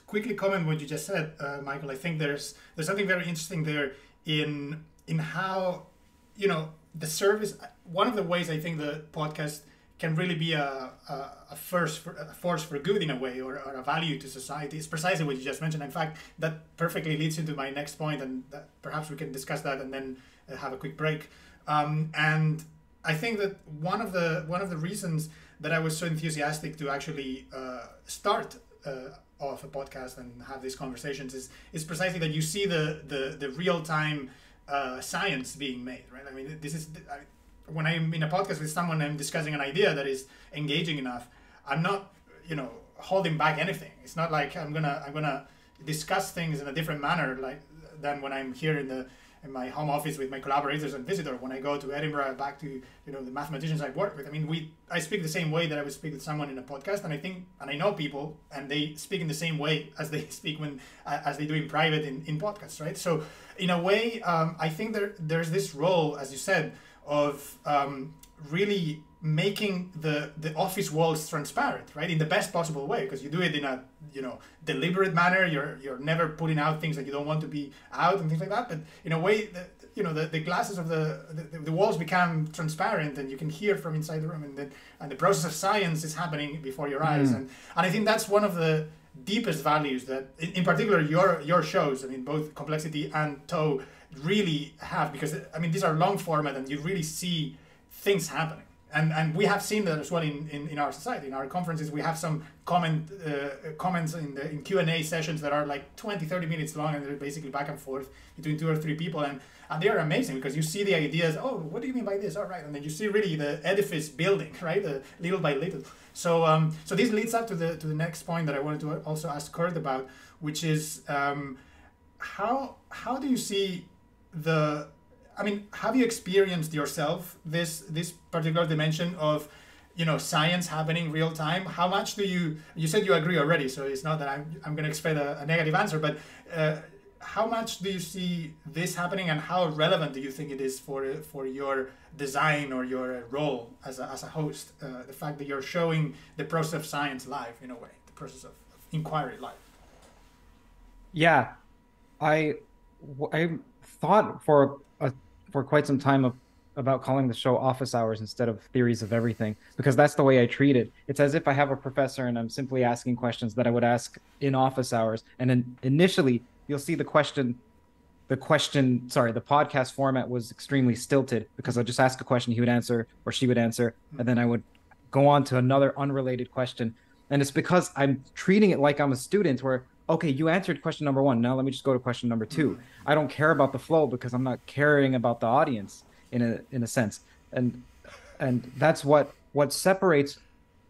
quickly comment what you just said, Michael. I think there's something very interesting there in how the service. One of the ways I think the podcast can really be a force for good in a way, or a value to society. It's precisely what you just mentioned. In fact, that perfectly leads into my next point, and that perhaps we can discuss that and then have a quick break. And I think that one of the reasons that I was so enthusiastic to actually start off a podcast and have these conversations is precisely that you see the real time science being made. Right? I mean, this is. When I'm in a podcast with someone, I'm discussing an idea that is engaging enough. I'm not, holding back anything. It's not like I'm gonna discuss things in a different manner than when I'm here in my home office with my collaborators and visitors. When I go to Edinburgh, back to the mathematicians I've worked with. I mean, I speak the same way that I would speak with someone in a podcast, and I know people, and they speak in the same way as they speak as they do in private in podcasts, right? So in a way, I think there's this role, as you said, of really making the office walls transparent, right, in the best possible way, because you do it in a deliberate manner. You're never putting out things that you don't want to be out and things like that. But in a way, you know, the glasses of the walls become transparent, and you can hear from inside the room, and the process of science is happening before your eyes. And I think that's one of the deepest values that, in particular, your shows, I mean, both Complexity and Toe really have, because, I mean, these are long format, and you really see things happening. And we have seen that as well in our society, in our conferences. We have some comments in Q&A sessions that are like 20, 30 minutes long, and they're basically back and forth between two or three people. And they are amazing, because you see the ideas, oh, what do you mean by this? All right. And then you see really the edifice building, right, little by little. So this leads up to the next point that I wanted to also ask Kurt about, which is how do you see the... I mean, have you experienced yourself this particular dimension of, you know, science happening real time? How much do you said you agree already, so it's not that I'm going to expect a negative answer, but how much do you see this happening, and how relevant do you think it is for your design or your role as a host? The fact that you're showing the process of science live, in a way, the process of inquiry live. Yeah, I thought for quite some time about calling the show Office Hours instead of Theories of Everything, because that's the way I treat it. It's as if I have a professor and I'm simply asking questions that I would ask in office hours. And then initially, you'll see the podcast format was extremely stilted, because I'd just ask a question, he would answer, or she would answer, and then I would go on to another unrelated question. And it's because I'm treating it like I'm a student, where, okay, you answered question number one. Now let me just go to question number two. I don't care about the flow, because I'm not caring about the audience in a sense. And that's what separates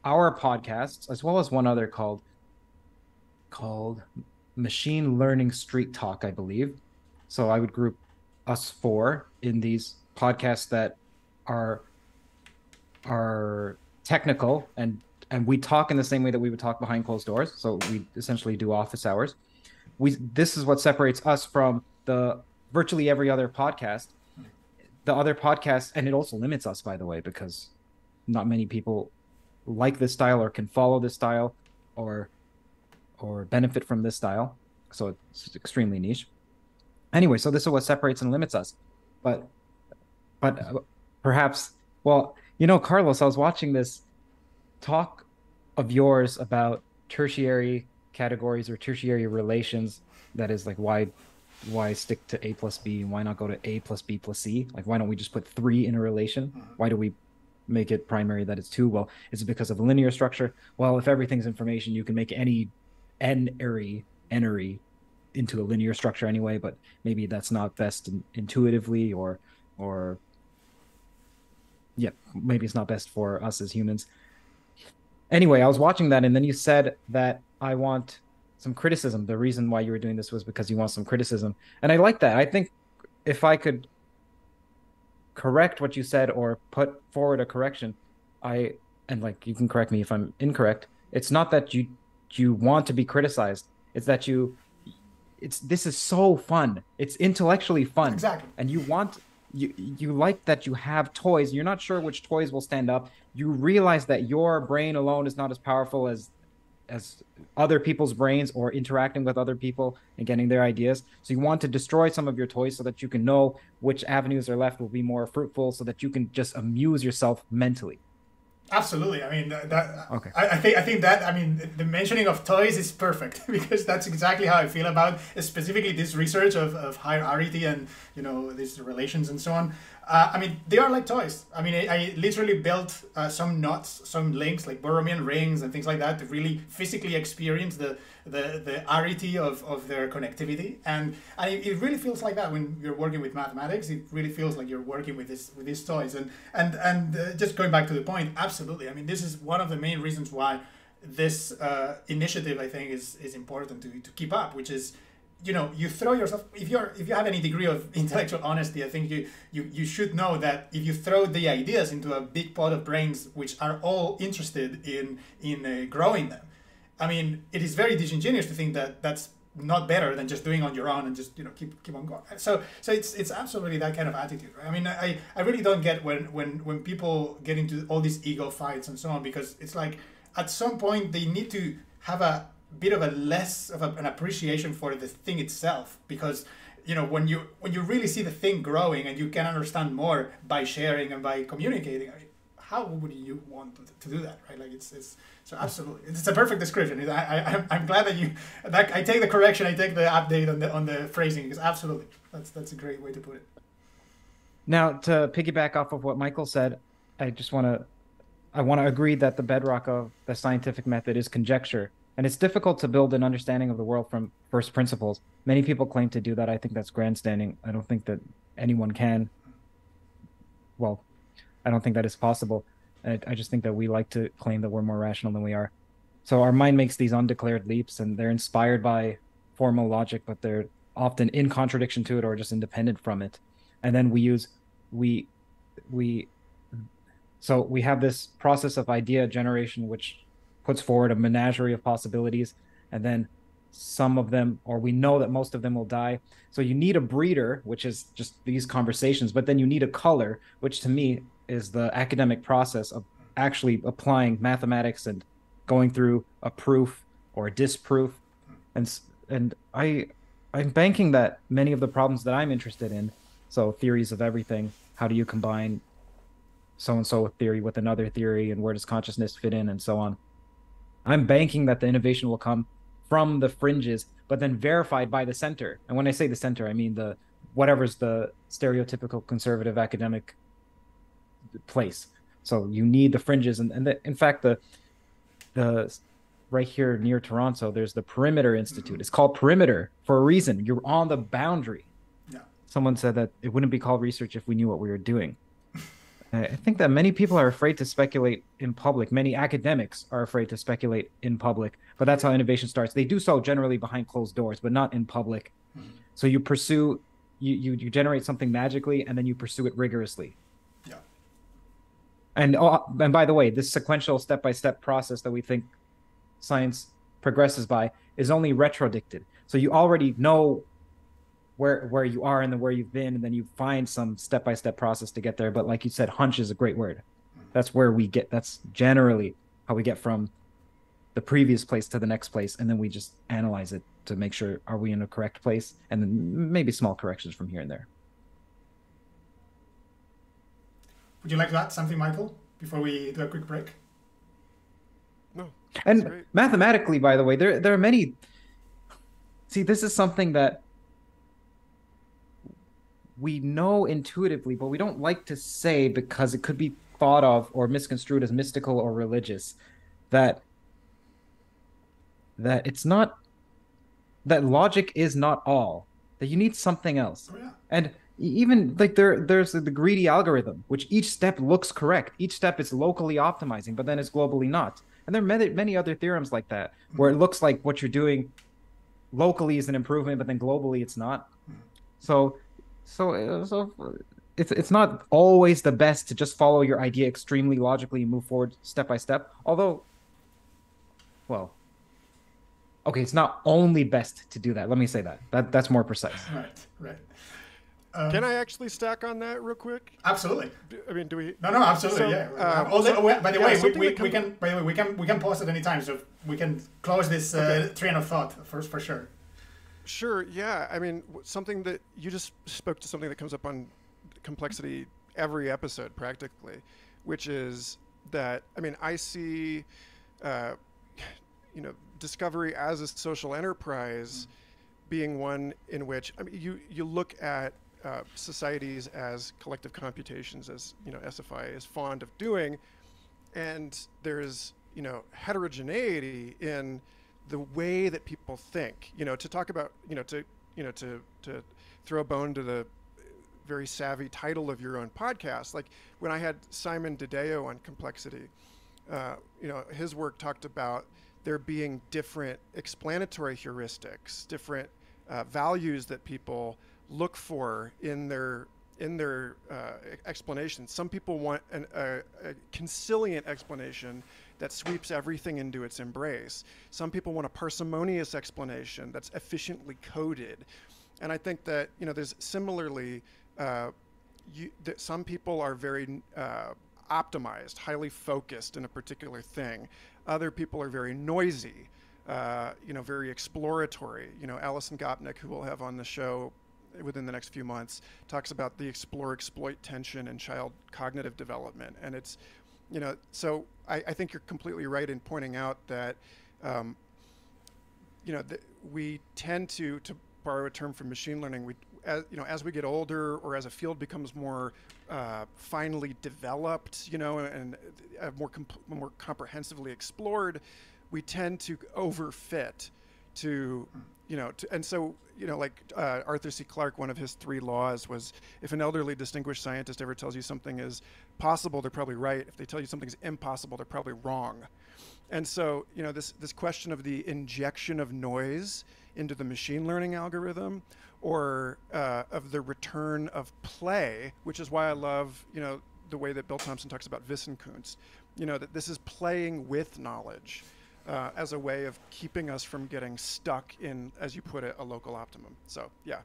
our podcasts, as well as one other called Machine Learning Street Talk, I believe. So I would group us four in these podcasts that are technical, and we talk in the same way that we would talk behind closed doors. So we essentially do office hours. This is what separates us from the virtually every other podcast. The other podcasts, and it also limits us, by the way, because not many people like this style or can follow this style or benefit from this style. So it's extremely niche. Anyway, so this is what separates and limits us. But perhaps, well, you know, Carlos, I was watching this talk of yours about tertiary categories or tertiary relations, that is, like, why stick to A plus B, and why not go to A plus B plus C? Like, why don't we just put 3 in a relation? Why do we make it primary that it's 2? Well, it's because of linear structure. Well, if everything's information, you can make any n-ary into a linear structure anyway, but maybe that's not best intuitively, or yeah, maybe it's not best for us as humans. Anyway, I was watching that, and then you said that I want some criticism. The reason why you were doing this was because you want some criticism. And I like that. I think if I could correct what you said, or put forward a correction, and like, you can correct me if I'm incorrect. It's not that you want to be criticized. It's that this is so fun. It's intellectually fun. Exactly. And you like that you have toys. You're not sure which toys will stand up. You realize that your brain alone is not as powerful as other people's brains, or interacting with other people and getting their ideas. So you want to destroy some of your toys so that you can know which avenues are left will be more fruitful, so that you can just amuse yourself mentally. Absolutely. I mean, okay. I think that, I mean, the mentioning of toys is perfect, because that's exactly how I feel about specifically this research of hierarchy and, you know, these relations and so on. I mean, they are like toys. I mean, I literally built some knots, some links, like Borromean rings and things like that, to really physically experience the arity of their connectivity. And it really feels like that when you're working with mathematics. It really feels like you're working with these toys. And just going back to the point, absolutely. I mean, this is one of the main reasons why this initiative, I think, is important to keep up, which is, you know, you throw yourself, if you have any degree of intellectual honesty, I think you should know that if you throw the ideas into a big pot of brains which are all interested in growing them, I mean, it is very disingenuous to think that that's not better than just doing on your own and just, you know, keep on going. So it's absolutely that kind of attitude, right? I mean, I really don't get when people get into all these ego fights and so on, because it's like at some point they need to have a bit of a less of an appreciation for the thing itself, because you know, when you really see the thing growing and you can understand more by sharing and by communicating, how would you want to do that, right? Like it's so absolutely, it's a perfect description. I'm glad that you, that I take the correction, I take the update on the phrasing, because absolutely, that's a great way to put it. Now, to piggyback off of what Michael said, I want to agree that the bedrock of the scientific method is conjecture, and it's difficult to build an understanding of the world from first principles. Many people claim to do that. I think that's grandstanding. I don't think that anyone can. Well, I don't think that is possible. I just think that we like to claim that we're more rational than we are. So our mind makes these undeclared leaps, and they're inspired by formal logic, but they're often in contradiction to it or just independent from it. And then we have this process of idea generation, which puts forward a menagerie of possibilities, and then some of them, or we know that most of them, will die. So you need a breeder, which is just these conversations, but then you need a color, which to me is the academic process of actually applying mathematics and going through a proof or a disproof. And I'm banking that many of the problems that I'm interested in, so theories of everything, how do you combine so-and-so theory with another theory, and where does consciousness fit in, and so on. I'm banking that the innovation will come from the fringes, but then verified by the center. And when I say the center, I mean the whatever's the stereotypical conservative academic place. So you need the fringes, and in fact, right here near Toronto, there's the Perimeter Institute. It's called Perimeter for a reason. You're on the boundary. Yeah. Someone said that it wouldn't be called research if we knew what we were doing. I think that many people are afraid to speculate in public. Many academics are afraid to speculate in public, but that's how innovation starts. They do so generally behind closed doors, but not in public. Mm-hmm. So you pursue, you generate something magically, and then you pursue it rigorously. Yeah. And by the way, this sequential step-by-step process that we think science progresses by is only retrodicted. So you already know where you are and then where you've been, and then you find some step-by-step process to get there. But like you said, hunch is a great word. That's where we get, that's generally how we get from the previous place to the next place. And then we just analyze it to make sure, are we in the correct place? And then maybe small corrections from here and there. Would you like to add something, Michael, before we do a quick break? No. And great. Mathematically, by the way, there are many, see, this is something that we know intuitively, but we don't like to say because it could be thought of or misconstrued as mystical or religious, that it's not, that logic is not all, that you need something else. Oh, yeah. And even like there's the greedy algorithm, which each step looks correct. Each step is locally optimizing, but then it's globally not. And there are many other theorems like that, where it looks like what you're doing locally is an improvement, but then globally it's not. So it's not always the best to just follow your idea extremely logically and move forward step by step. Although, well, okay, it's not only best to do that. Let me say that's more precise. Right. Can I actually stack on that real quick? Absolutely. I mean, do we? No, absolutely. So, yeah. By the way, we can pause at any time, so we can close this train of thought first for sure. Sure. Yeah. I mean, something that you just spoke to, something that comes up on Complexity every episode practically, which is that, I mean, I see, discovery as a social enterprise being one in which, I mean, you look at societies as collective computations, as, SFI is fond of doing, and there's, heterogeneity in the way that people think, to talk about, to throw a bone to the very savvy title of your own podcast. Like when I had Simon Dedeo on Complexity, his work talked about there being different explanatory heuristics, different values that people look for in their explanations. Some people want a conciliant explanation that sweeps everything into its embrace. Some people want a parsimonious explanation that's efficiently coded. And I think that, there's similarly, that some people are very optimized, highly focused in a particular thing. Other people are very noisy, very exploratory. Alison Gopnik, who we'll have on the show within the next few months, talks about the exploit tension in child cognitive development. And it's, you know, so I think you're completely right in pointing out that, you know, we tend to borrow a term from machine learning, as we get older or as a field becomes more finely developed, you know, and more comprehensively explored, we tend to overfit to, you know, and so, you know, like Arthur C. Clarke, one of his 3 laws was, if an elderly distinguished scientist ever tells you something is possible, they're probably right. If they tell you something's impossible, they're probably wrong. And so, you know, this question of the injection of noise into the machine learning algorithm, or of the return of play, which is why I love, you know, the way that Bill Thompson talks about Wissenkunst, you know, that this is playing with knowledge as a way of keeping us from getting stuck in, as you put it, a local optimum. So, yeah.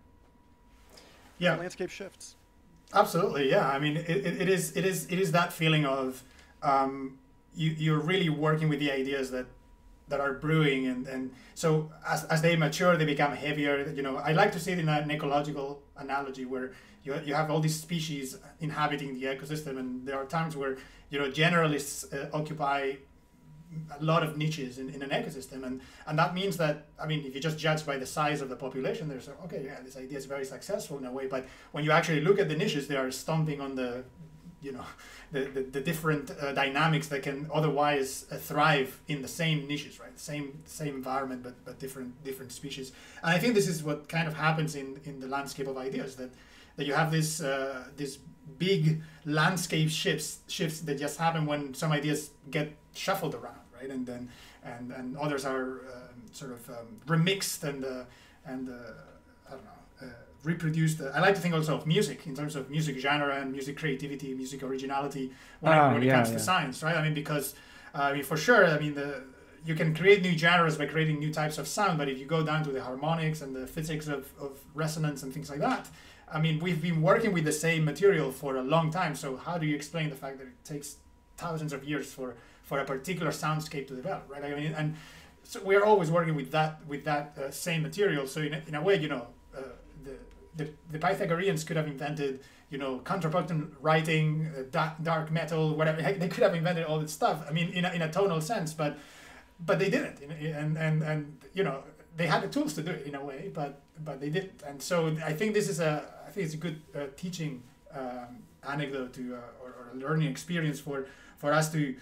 Yeah. The landscape shifts. Absolutely, yeah. I mean, it is that feeling of you're really working with the ideas that are brewing, and so as they mature, they become heavier. You know, I like to see it in an ecological analogy where you have all these species inhabiting the ecosystem, and there are times where, you know, generalists occupy a lot of niches in an ecosystem, and that means that, I mean, if you just judge by the size of the population, there's okay, yeah, this idea is very successful in a way, but when you actually look at the niches, they are stomping on the, you know, the different dynamics that can otherwise thrive in the same niches, right? Same environment, but different species. And I think this is what kind of happens in the landscape of ideas, that you have this this big landscape shifts that just happen when some ideas get shuffled around, right? And then and others are sort of remixed and I don't know. Reproduced. I like to think also of music in terms of music genre and music creativity, music originality when it comes to science, right? I mean, because for sure, I mean, you can create new genres by creating new types of sound, but if you go down to the harmonics and the physics of resonance and things like that, I mean, we've been working with the same material for a long time, so how do you explain the fact that it takes thousands of years for a particular soundscape to develop, right? I mean, and so we are always working with that same material, so in a way, you know, the Pythagoreans could have invented, you know, contrapuntal writing, dark metal, whatever. They could have invented all this stuff. I mean, in a tonal sense, but they didn't. And you know, they had the tools to do it in a way, but they didn't. And so I think it's a good teaching anecdote to or learning experience for us to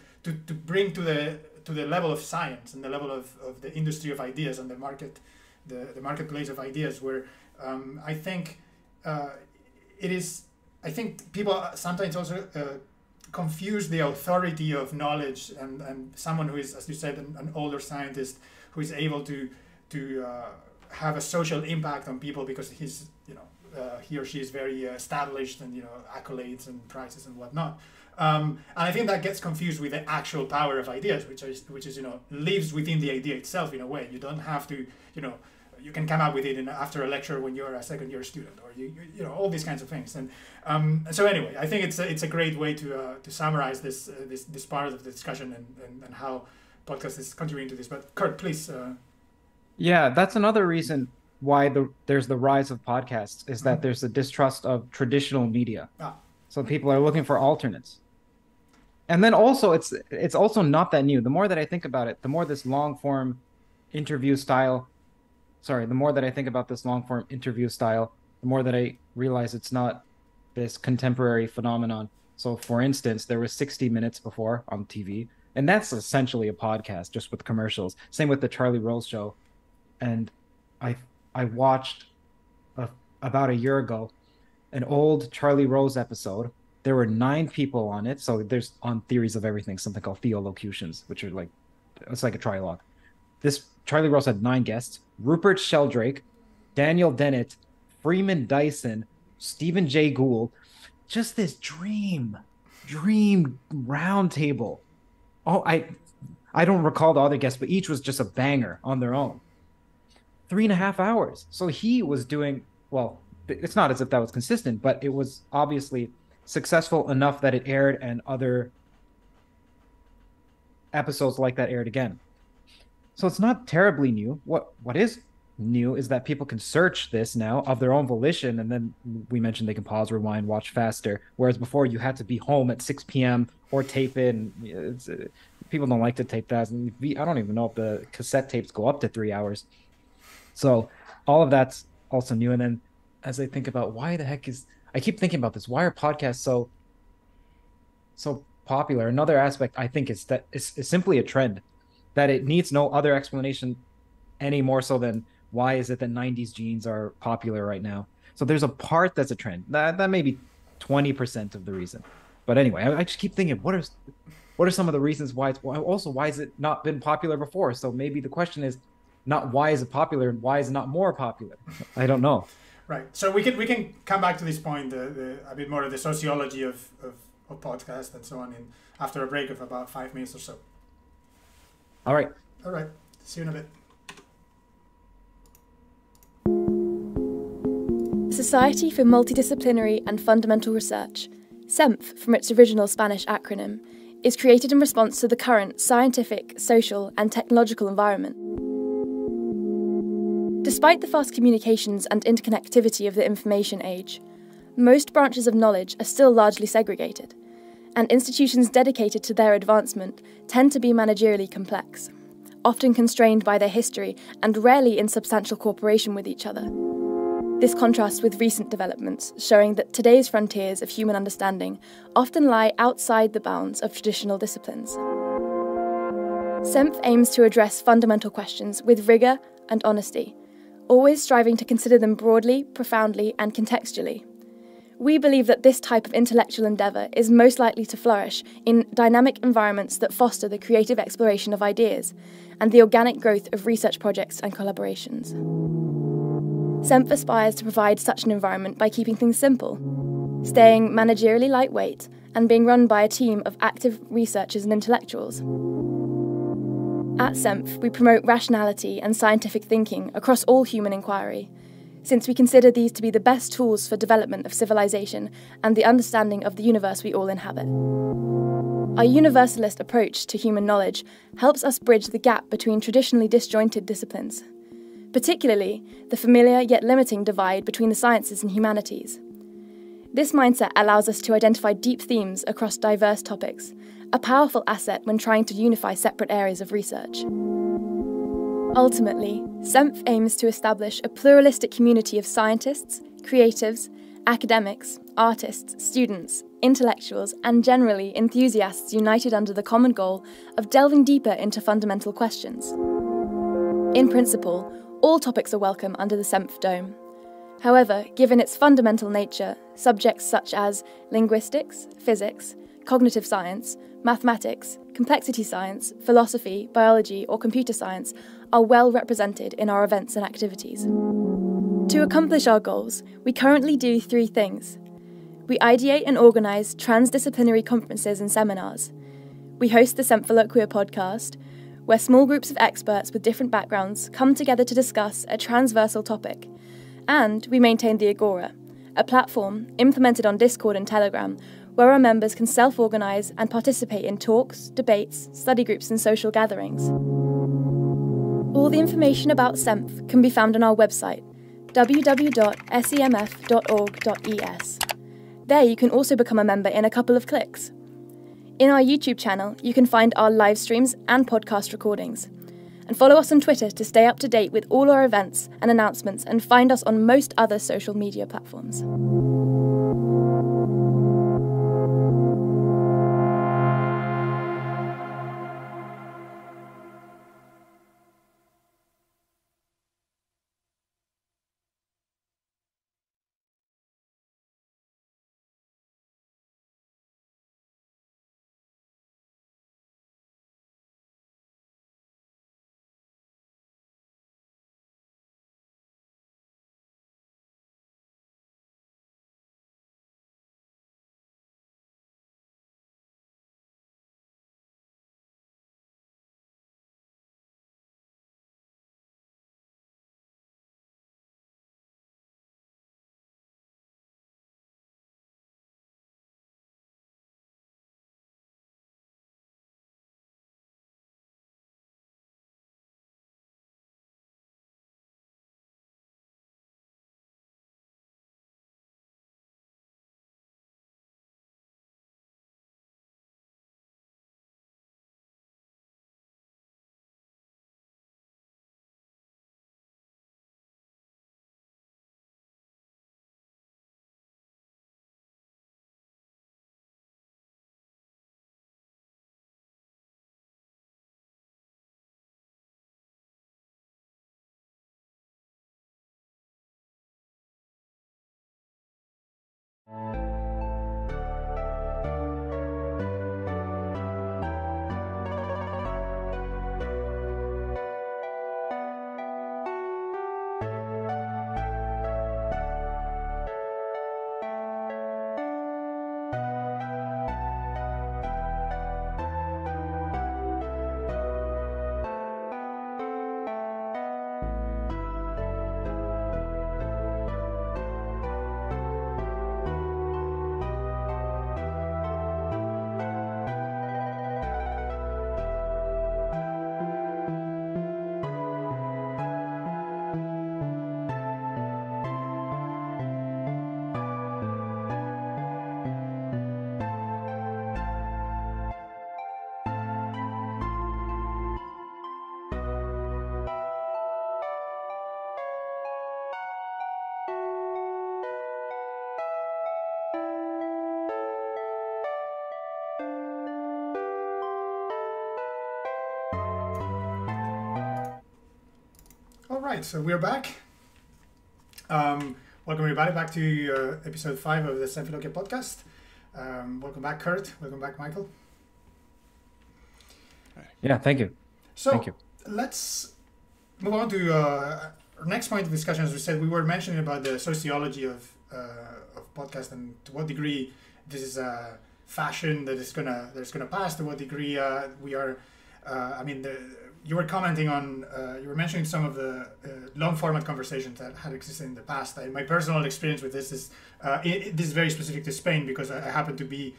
bring to the level of science and the level of the industry of ideas and the market, the marketplace of ideas where. I think it is. I think people sometimes also confuse the authority of knowledge and someone who is, as you said, an older scientist who is able to have a social impact on people because he's, you know, he or she is very established and, you know, accolades and prizes and whatnot. And I think that gets confused with the actual power of ideas, which is, you know, lives within the idea itself in a way. You don't have to, you know. You can come up with it after a lecture when you're a second-year student, or you know, all these kinds of things. And so anyway, I think it's a great way to summarize this part of the discussion and how podcast is contributing to this. But Kurt, please. Yeah, that's another reason why there's the rise of podcasts is that there's a distrust of traditional media, so people are looking for alternates. And then also it's also not that new. The more that I think about it, the more this long-form interview style. The more that I realize it's not this contemporary phenomenon. So, for instance, there was 60 Minutes before on TV, and that's essentially a podcast just with commercials. Same with the Charlie Rose Show. And I watched about a year ago an old Charlie Rose episode. There were 9 people on it. So there's on Theories of Everything something called theolocutions, which are like it's like a trilogue. This Charlie Rose had 9 guests: Rupert Sheldrake, Daniel Dennett, Freeman Dyson, Stephen Jay Gould. Just this dream round table. Oh, I don't recall the other guests, but each was just a banger on their own. 3.5 hours. So he was doing, well, it's not as if that was consistent, but it was obviously successful enough that it aired and other episodes like that aired again. So it's not terribly new. What is new is that people can search this now of their own volition, and then we mentioned they can pause, rewind, watch faster, whereas before you had to be home at 6 p.m. or tape in. People don't like to tape that. I don't even know if the cassette tapes go up to 3 hours. So all of that's also new. And then as I think about why the heck is, I keep thinking about this, why are podcasts so popular? Another aspect I think is that it's simply a trend, that it needs no other explanation any more so than why is it that 90s jeans are popular right now. So there's a part that's a trend. That may be 20% of the reason. But anyway, I just keep thinking, what are some of the reasons why it's, also why has it not been popular before? So maybe the question is not why is it popular and why is it not more popular? I don't know. Right. So we can come back to this point, a bit more of the sociology of podcasts and so on, in after a break of about 5 minutes or so. All right. All right. See you in a bit. Society for Multidisciplinary and Fundamental Research, SEMF from its original Spanish acronym, is created in response to the current scientific, social and technological environment. Despite the fast communications and interconnectivity of the information age, most branches of knowledge are still largely segregated, and institutions dedicated to their advancement tend to be managerially complex, often constrained by their history and rarely in substantial cooperation with each other. This contrasts with recent developments, showing that today's frontiers of human understanding often lie outside the bounds of traditional disciplines. SEMF aims to address fundamental questions with rigour and honesty, always striving to consider them broadly, profoundly and contextually. We believe that this type of intellectual endeavour is most likely to flourish in dynamic environments that foster the creative exploration of ideas and the organic growth of research projects and collaborations. SEMF aspires to provide such an environment by keeping things simple, staying managerially lightweight, and being run by a team of active researchers and intellectuals. At SEMF, we promote rationality and scientific thinking across all human inquiry, since we consider these to be the best tools for development of civilization and the understanding of the universe we all inhabit. Our universalist approach to human knowledge helps us bridge the gap between traditionally disjointed disciplines, particularly the familiar yet limiting divide between the sciences and humanities. This mindset allows us to identify deep themes across diverse topics, a powerful asset when trying to unify separate areas of research. Ultimately, SEMF aims to establish a pluralistic community of scientists, creatives, academics, artists, students, intellectuals, and generally enthusiasts united under the common goal of delving deeper into fundamental questions. In principle, all topics are welcome under the SEMF dome. However, given its fundamental nature, subjects such as linguistics, physics, cognitive science, mathematics, complexity science, philosophy, biology, or computer science are well represented in our events and activities. To accomplish our goals, we currently do three things. We ideate and organise transdisciplinary conferences and seminars. We host the Semfiloquia podcast, where small groups of experts with different backgrounds come together to discuss a transversal topic. And we maintain the Agora, a platform implemented on Discord and Telegram, where our members can self-organise and participate in talks, debates, study groups and social gatherings. All the information about SEMF can be found on our website, www.semf.org.es. There you can also become a member in a couple of clicks. In our YouTube channel, you can find our live streams and podcast recordings. And follow us on Twitter to stay up to date with all our events and announcements, and find us on most other social media platforms. Alright, so we're back. Welcome everybody back to episode 5 of the Centralokia podcast. Welcome back, Kurt. Welcome back, Michael. Yeah, thank you. So thank you. Let's move on to our next point of discussion. As we said, we were mentioning about the sociology of podcast and to what degree this is a fashion that is gonna pass. To what degree we are, you were commenting on, you were mentioning some of the long format conversations that had existed in the past. My personal experience with this is, this is very specific to Spain because I happened to be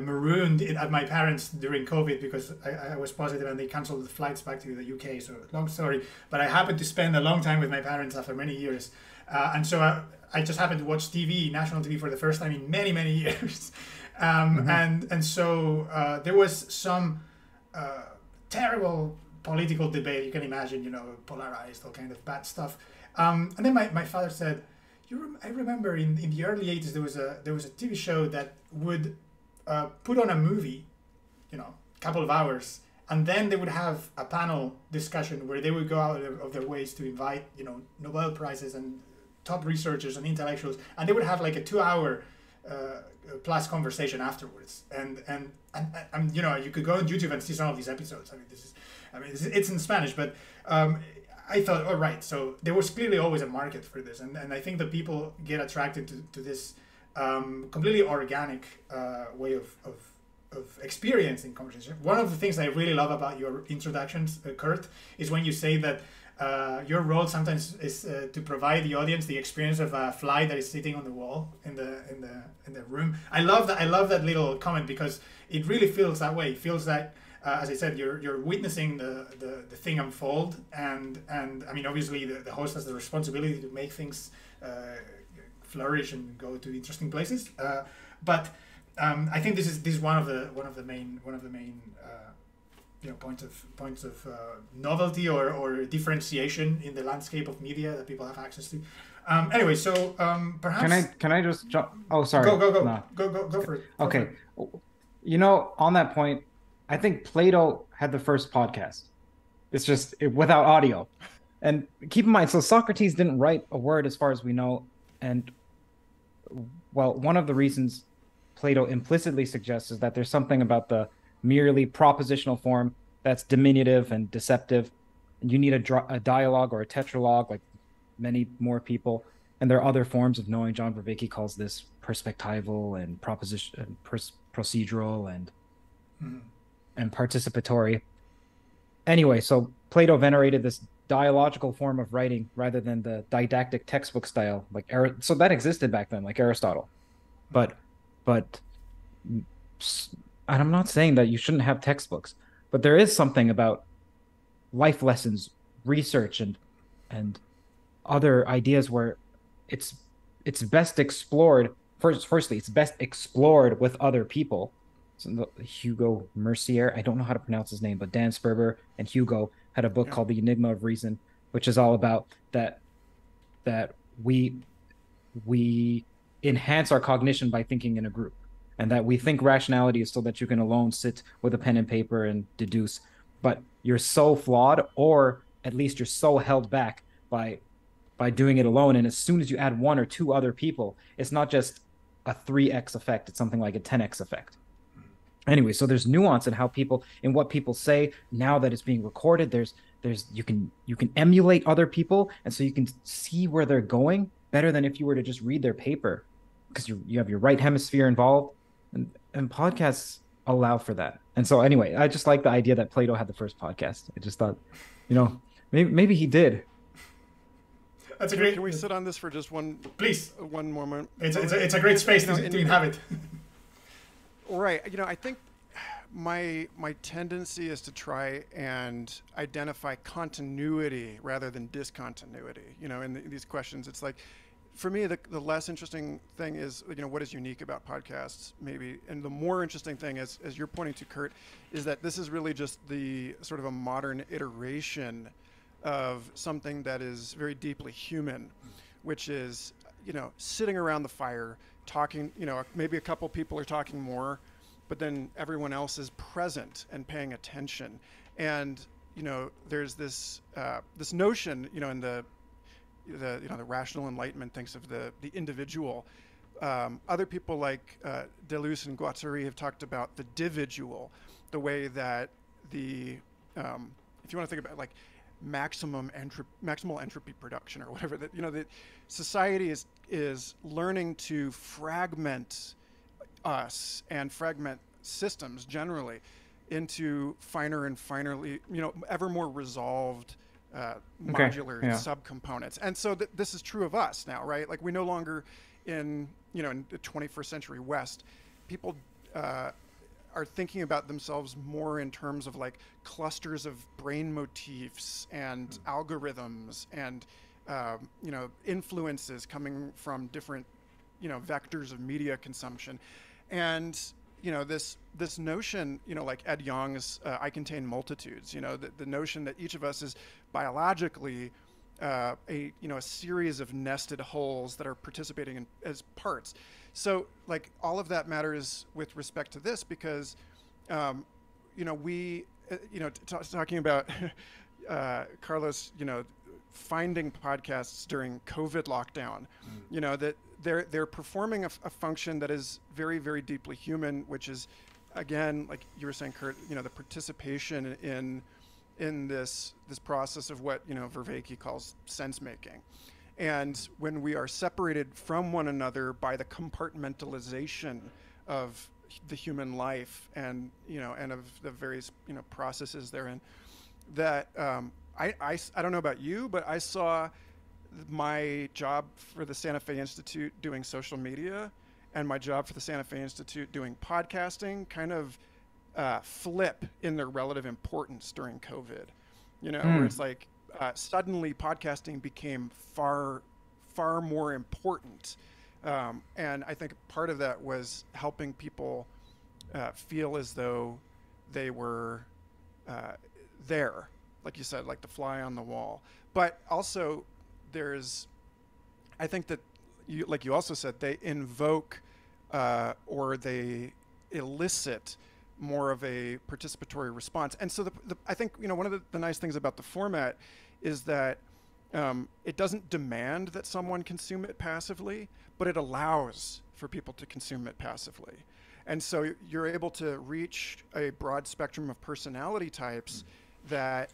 marooned at my parents during COVID because I was positive and they canceled the flights back to the UK. So long story, but I happened to spend a long time with my parents after many years. And so I just happened to watch TV, national TV for the first time in many, many years. And so there was some terrible political debate, you can imagine, you know, polarized, all kind of bad stuff. And then my father said, I remember in the early 80s, there was a TV show that would put on a movie, you know, a couple of hours, and then they would have a panel discussion where they would go out of their ways to invite, you know, Nobel Prizes and top researchers and intellectuals, and they would have like a 2-hour plus conversation afterwards. And you know, you could go on YouTube and see some of these episodes. I mean, it's in Spanish, but I thought, all right, so there was clearly always a market for this. And I think that people get attracted to this completely organic way of experiencing conversation. One of the things I really love about your introductions, Kurt, is when you say that your role sometimes is to provide the audience the experience of a fly that is sitting on the wall in the room. I love that little comment because it really feels that way. It feels that, as I said, you're witnessing the thing unfold, and I mean, obviously the host has the responsibility to make things flourish and go to interesting places. But I think this is one of the main you know, points of novelty or differentiation in the landscape of media that people have access to. Anyway, so perhaps can I just jump? Oh, sorry. Go no. Go for it. Okay, you know, on that point. I think Plato had the first podcast. It's just without audio. And keep in mind, so Socrates didn't write a word as far as we know. And well, one of the reasons Plato implicitly suggests is that there's something about the merely propositional form that's diminutive and deceptive. And you need a dialogue or a tetralogue, like many more people. And there are other forms of knowing. John Vervaeke calls this perspectival and procedural and participatory. Anyway, so Plato venerated this dialogical form of writing rather than the didactic textbook style, so that existed back then, like Aristotle. But and I'm not saying that you shouldn't have textbooks, but there is something about life lessons, research, and other ideas where it's best explored. Firstly, it's best explored with other people. Hugo Mercier, I don't know how to pronounce his name, but Dan Sperber and Hugo had a book called The Enigma of Reason, which is all about that we enhance our cognition by thinking in a group, and that we think rationality is so that you can alone sit with a pen and paper and deduce, but you're so flawed, or at least you're so held back by doing it alone. And as soon as you add one or two other people, it's not just a 3x effect, it's something like a 10x effect. Anyway, so there's nuance in how people, in what people say. Now that it's being recorded, there's you can emulate other people, and so you can see where they're going better than if you were to just read their paper, because you have your right hemisphere involved, and podcasts allow for that. And so anyway, I just like the idea that Plato had the first podcast. I just thought, you know, maybe he did. That's a great. Can we sit on this for just one moment? It's a great space to inhabit. Right. You know, I think my tendency is to try and identify continuity rather than discontinuity, you know, in these questions. It's like, for me, the less interesting thing is, you know, what is unique about podcasts, maybe. And the more interesting thing, as you're pointing to, Kurt, is that this is really just the sort of a modern iteration of something that is very deeply human, which is, you know, sitting around the fire, talking, you know, maybe a couple people are talking more, but then everyone else is present and paying attention. And you know, there's this this notion, you know, in the rational Enlightenment thinks of the individual. Other people like Deleuze and Guattari have talked about the dividual, the way that the if you want to think about like maximal entropy production or whatever, that, you know, that society is learning to fragment us and fragment systems generally into finer and finally, you know, ever more resolved modular subcomponents. And so this is true of us now, right? Like, we no longer, in, you know, in the 21st century West, people are thinking about themselves more in terms of like clusters of brain motifs and algorithms and, you know, influences coming from different, you know, vectors of media consumption. And, you know, this notion, you know, like Ed Yong's I Contain Multitudes, you know, the notion that each of us is biologically a series of nested wholes that are participating in as parts. So like all of that matters with respect to this, because you know, we you know, talking about Carlos, you know, finding podcasts during COVID lockdown, you know, that they're performing a function that is very, very deeply human, which is, again, like you were saying, Kurt, you know, the participation in this process of what, you know, Vervaeke calls sense making. And when we are separated from one another by the compartmentalization of the human life and, you know, and of the various, you know, processes therein, that I don't know about you, but I saw my job for the Santa Fe Institute doing social media and my job for the Santa Fe Institute doing podcasting kind of flip in their relative importance during COVID, you know, where it's like suddenly podcasting became far, far more important. And I think part of that was helping people feel as though they were there, like you said, like the fly on the wall. But also there's, I think that, you, like you also said, they invoke or they elicit more of a participatory response. And so I think, you know, one of the nice things about the format is that it doesn't demand that someone consume it passively, but it allows for people to consume it passively. And so you're able to reach a broad spectrum of personality types that,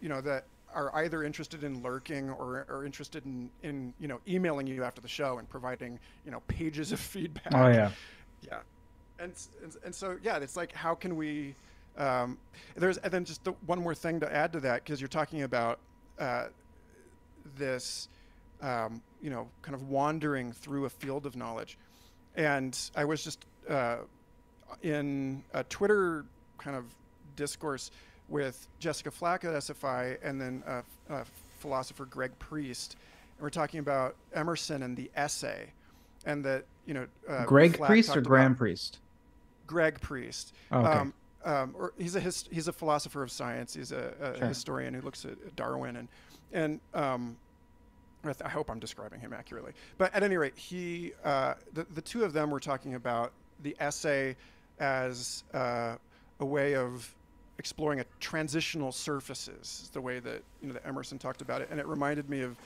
you know, that are either interested in lurking or are interested in, you know, emailing you after the show and providing, you know, pages of feedback. Oh, yeah. Yeah. And so, yeah, it's like, how can we, and then just one more thing to add to that, because you're talking about this, you know, kind of wandering through a field of knowledge. And I was just in a Twitter kind of discourse with Jessica Flack at SFI and then philosopher Greg Priest. And we're talking about Emerson and the essay, and that, you know, Greg Priest or Graham Priest? Greg Priest. Oh, okay. Or he's a philosopher of science. He's a historian who looks at Darwin and I hope I'm describing him accurately. But at any rate, he the two of them were talking about the essay as a way of exploring a transitional surfaces, the way that, you know, that Emerson talked about it, and it reminded me of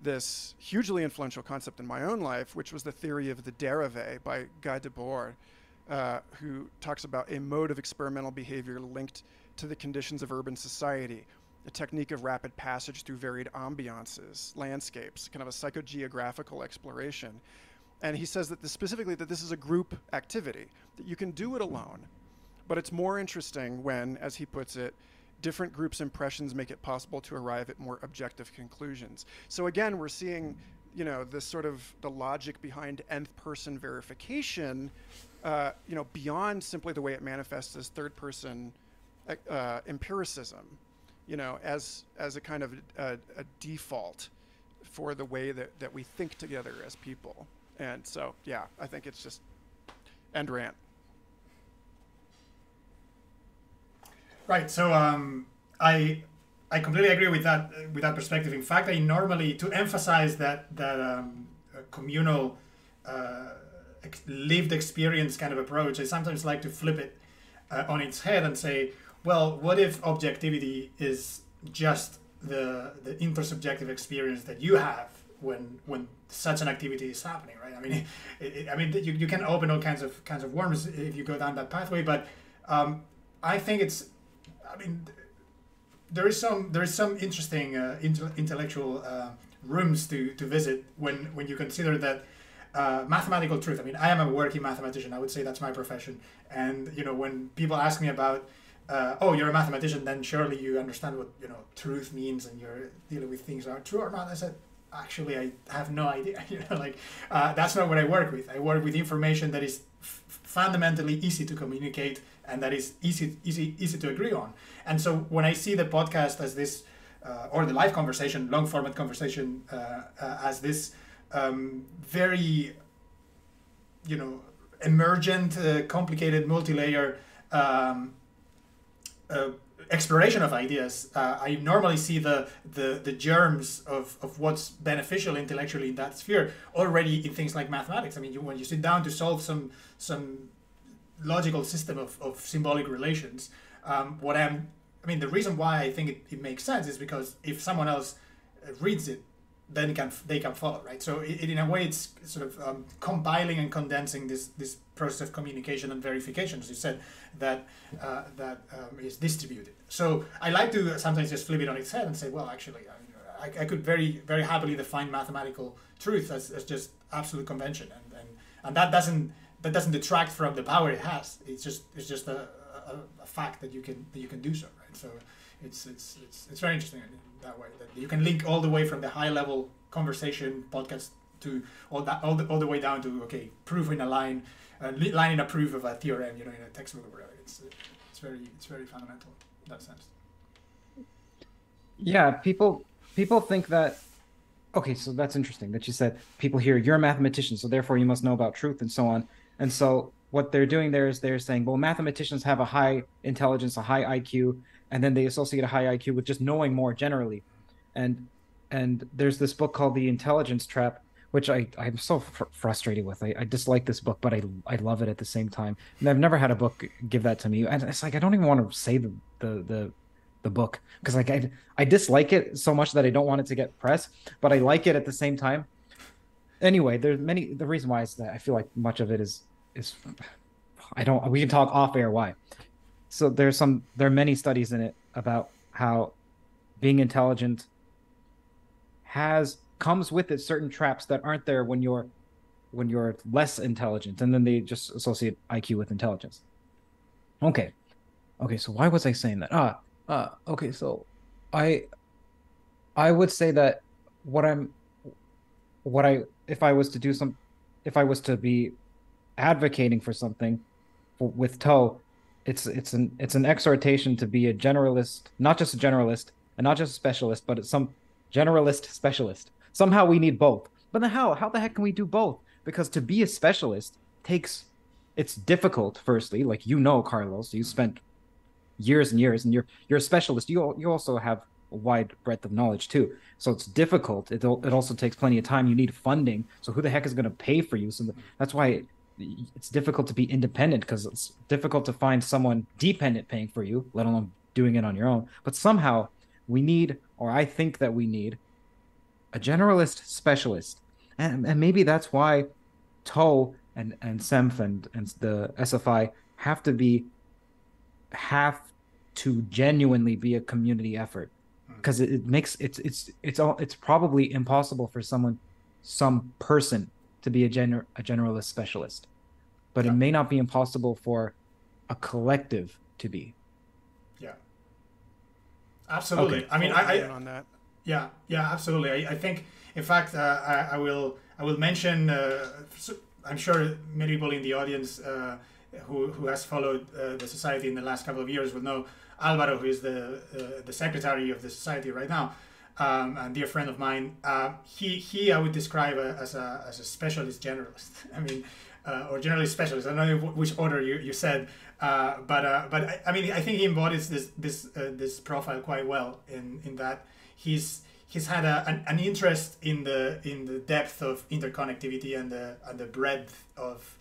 this hugely influential concept in my own life, which was the theory of the derive by Guy Debord, who talks about a mode of experimental behavior linked to the conditions of urban society, a technique of rapid passage through varied ambiances, landscapes, kind of a psychogeographical exploration. And he says that this is a group activity, that you can do it alone, but it's more interesting when, as he puts it, different groups' impressions make it possible to arrive at more objective conclusions. So again, we're seeing, you know, this sort of the logic behind nth person verification, you know, beyond simply the way it manifests as third person empiricism, you know, as a kind of a default for the way that we think together as people. And so, yeah, I think it's just end rant. Right. So I completely agree with that perspective. In fact, I normally, to emphasize that communal lived experience kind of approach, I sometimes like to flip it on its head and say, well, what if objectivity is just the intersubjective experience that you have when such an activity is happening, right? I mean, you can open all kinds of worms if you go down that pathway. But I think it's, I mean, there is some interesting intellectual rooms to visit when you consider that mathematical truth. I mean, I am a working mathematician. I would say that's my profession. And you know, when people ask me about oh, you're a mathematician, then surely you understand what, you know, truth means, and you're dealing with things that are true or not. I said, actually, I have no idea. You know, like that's not what I work with. I work with information that is fundamentally easy to communicate and that is easy to agree on. And so when I see the podcast as this, or the live conversation, long format conversation, as this very, you know, emergent, complicated, multi-layer exploration of ideas, I normally see the germs of what's beneficial intellectually in that sphere already in things like mathematics. I mean, when you sit down to solve some logical system of symbolic relations, the reason why I think it makes sense is because if someone else reads it, then they can follow, right? So it, in a way, it's sort of compiling and condensing this process of communication and verification, as you said, that is distributed. So I like to sometimes just flip it on its head and say, well, actually, I could very, very happily define mathematical truth as just absolute convention, and that doesn't detract from the power it has. It's just a fact that you can do so, right? So it's very interesting that way, that you can link all the way from the high level conversation podcast to all the way down to, okay, proof in a line, line in a proof of a theorem, you know, in a textbook or whatever. It's very fundamental in that sense. Yeah, people think that. Okay, so that's interesting that you said people hear you're a mathematician, so therefore you must know about truth and so on. And so what they're doing there is they're saying, well, mathematicians have a high intelligence, a high IQ, and then they associate a high IQ with just knowing more generally. And there's this book called The Intelligence Trap, which I'm so frustrated with. I dislike this book, but I love it at the same time. And I've never had a book give that to me. And it's like, I don't even want to say the book, because like I dislike it so much that I don't want it to get press, but I like it at the same time. Anyway, there's many, the reason why is that I feel like much of it is we can talk off air why. So there are many studies in it about how being intelligent comes with it certain traps that aren't there when you're less intelligent, and then they just associate IQ with intelligence. Okay, so why was I saying that? Okay, so I would say that if I was to be advocating for something with Toe, it's an exhortation to be a generalist, not just a generalist and not just a specialist, but it's some generalist specialist. Somehow we need both. But then how the heck can we do both? Because to be a specialist it's difficult, firstly, like, you know, Carlos, you spent years and years, and you're a specialist. You also have a wide breadth of knowledge too. So it's difficult. It also takes plenty of time. You need funding. So who the heck is going to pay for you? So that's why it's difficult to be independent, because it's difficult to find someone dependent paying for you, let alone doing it on your own. But somehow we need, or I think that we need, a generalist specialist. And maybe that's why Toe and SEMF and the SFI have to genuinely be a community effort, because it makes it's probably impossible for some person to be a generalist specialist, but yeah, it may not be impossible for a collective to be. Yeah, absolutely. Okay. I mean, I on that. Yeah, absolutely. I think, in fact, I will mention. I'm sure many people in the audience who has followed the society in the last couple of years will know Alvaro, who is the secretary of the society right now, and dear friend of mine. He I would describe as a specialist generalist. I mean, or generalist specialist. I don't know which order you said, but I think he embodies this profile quite well in that he's had an interest in the depth of interconnectivity and the breadth of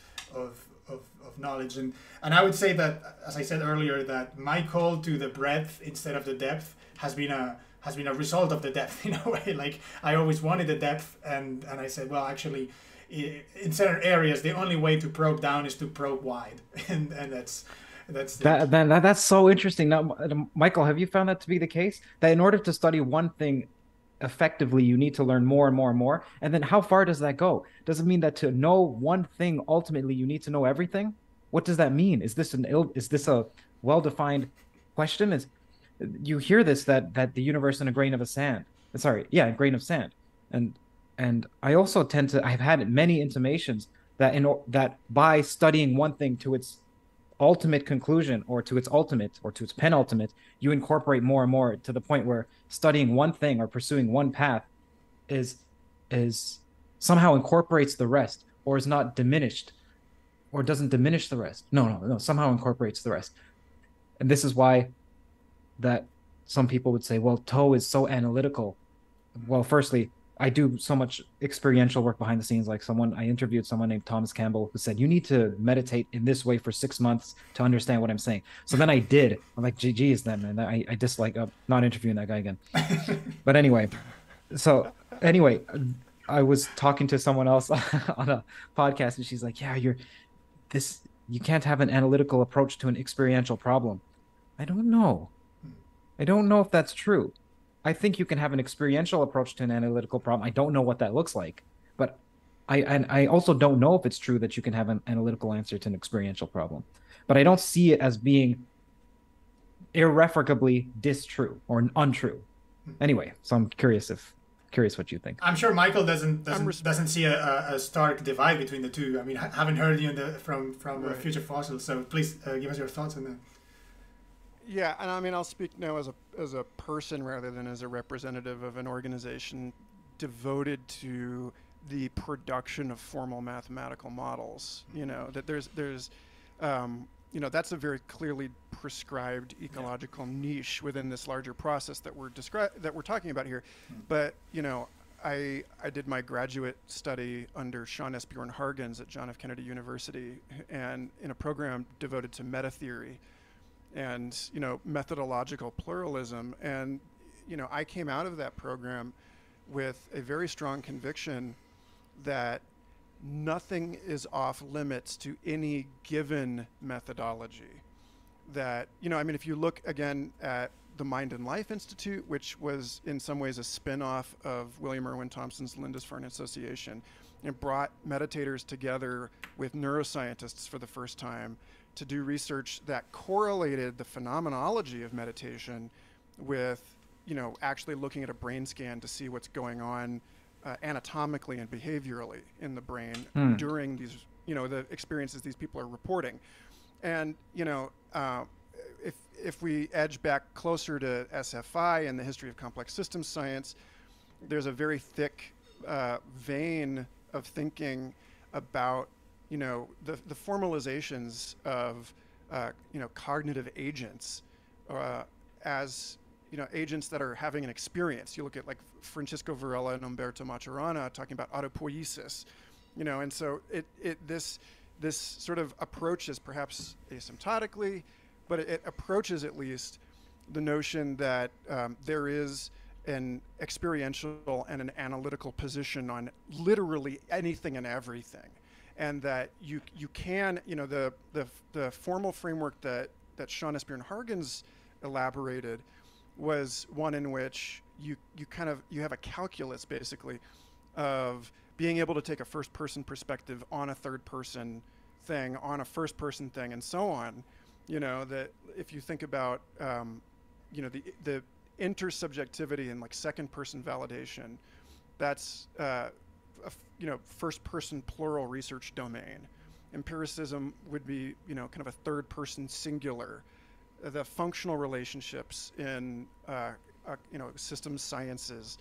of knowledge. And I would say that, as I said earlier, that my call to the breadth instead of the depth has been a result of the depth in a way. Like, I always wanted the depth, and I said, well, actually, in certain areas, the only way to probe down is to probe wide, and that's so interesting. Now, Michael, have you found that to be the case, that in order to study one thing effectively, you need to learn more and more and more? And then how far does that go? Does it mean that to know one thing, ultimately, you need to know everything? What does that mean? Is this a well-defined question? Is you hear this, that the universe in a grain of sand. Sorry, yeah, a grain of sand. And I also I've had many intimations that by studying one thing to its ultimate conclusion, or to its ultimate, or to its penultimate, you incorporate more and more, to the point where studying one thing or pursuing one path is somehow incorporates the rest, or is not diminished, or doesn't diminish the rest. No, somehow incorporates the rest. And this is why that some people would say, well, Toe is so analytical. Well, firstly, I do so much experiential work behind the scenes. Like, I interviewed someone named Thomas Campbell, who said, you need to meditate in this way for 6 months to understand what I'm saying. So then I did. I'm like, geez, then, man. I dislike not interviewing that guy again. But anyway, I was talking to someone else on a podcast, and she's like, yeah, you can't have an analytical approach to an experiential problem. I don't know. I don't know if that's true. I think you can have an experiential approach to an analytical problem. I don't know what that looks like, but I also don't know if it's true that you can have an analytical answer to an experiential problem. But I don't see it as being irrevocably distrue or untrue. Anyway, so I'm curious what you think. I'm sure Michael doesn't see a stark divide between the two. I mean, I haven't heard you from right. Future Fossils, so please give us your thoughts on that. Yeah, and I mean, I'll speak now as a person rather than as a representative of an organization devoted to the production of formal mathematical models. You know, that there's you know, that's a very clearly prescribed ecological niche within this larger process that we're talking about here. But, you know, I did my graduate study under Sean Esbjörn-Hargens at John F. Kennedy University, and in a program devoted to meta theory and, you know, methodological pluralism. And, you know, I came out of that program with a very strong conviction that nothing is off limits to any given methodology. That, you know, I mean, if you look again at the Mind and Life Institute, which was in some ways a spin-off of William Irwin Thompson's Lindisfarne Association, and brought meditators together with neuroscientists for the first time to do research that correlated the phenomenology of meditation with, you know, actually looking at a brain scan to see what's going on anatomically and behaviorally in the brain during these, you know, the experiences these people are reporting. And, you know, if we edge back closer to SFI and the history of complex systems science, there's a very thick vein of thinking about, you know, the formalizations of, you know, cognitive agents as, you know, agents that are having an experience. You look at like Francisco Varela and Umberto Maturana talking about autopoiesis, you know, and so this sort of approach is perhaps asymptotically, but it approaches at least the notion that there is an experiential and an analytical position on literally anything and everything. And that you can, you know, the formal framework that Sean Esbjörn-Hargens elaborated was one in which you have a calculus basically of being able to take a first person perspective on a third person thing, on a first person thing, and so on. You know, that if you think about you know, the intersubjectivity and like second person validation, that's you know, first person plural research domain. Empiricism would be, you know, kind of a third person singular. The functional relationships in you know, systems sciences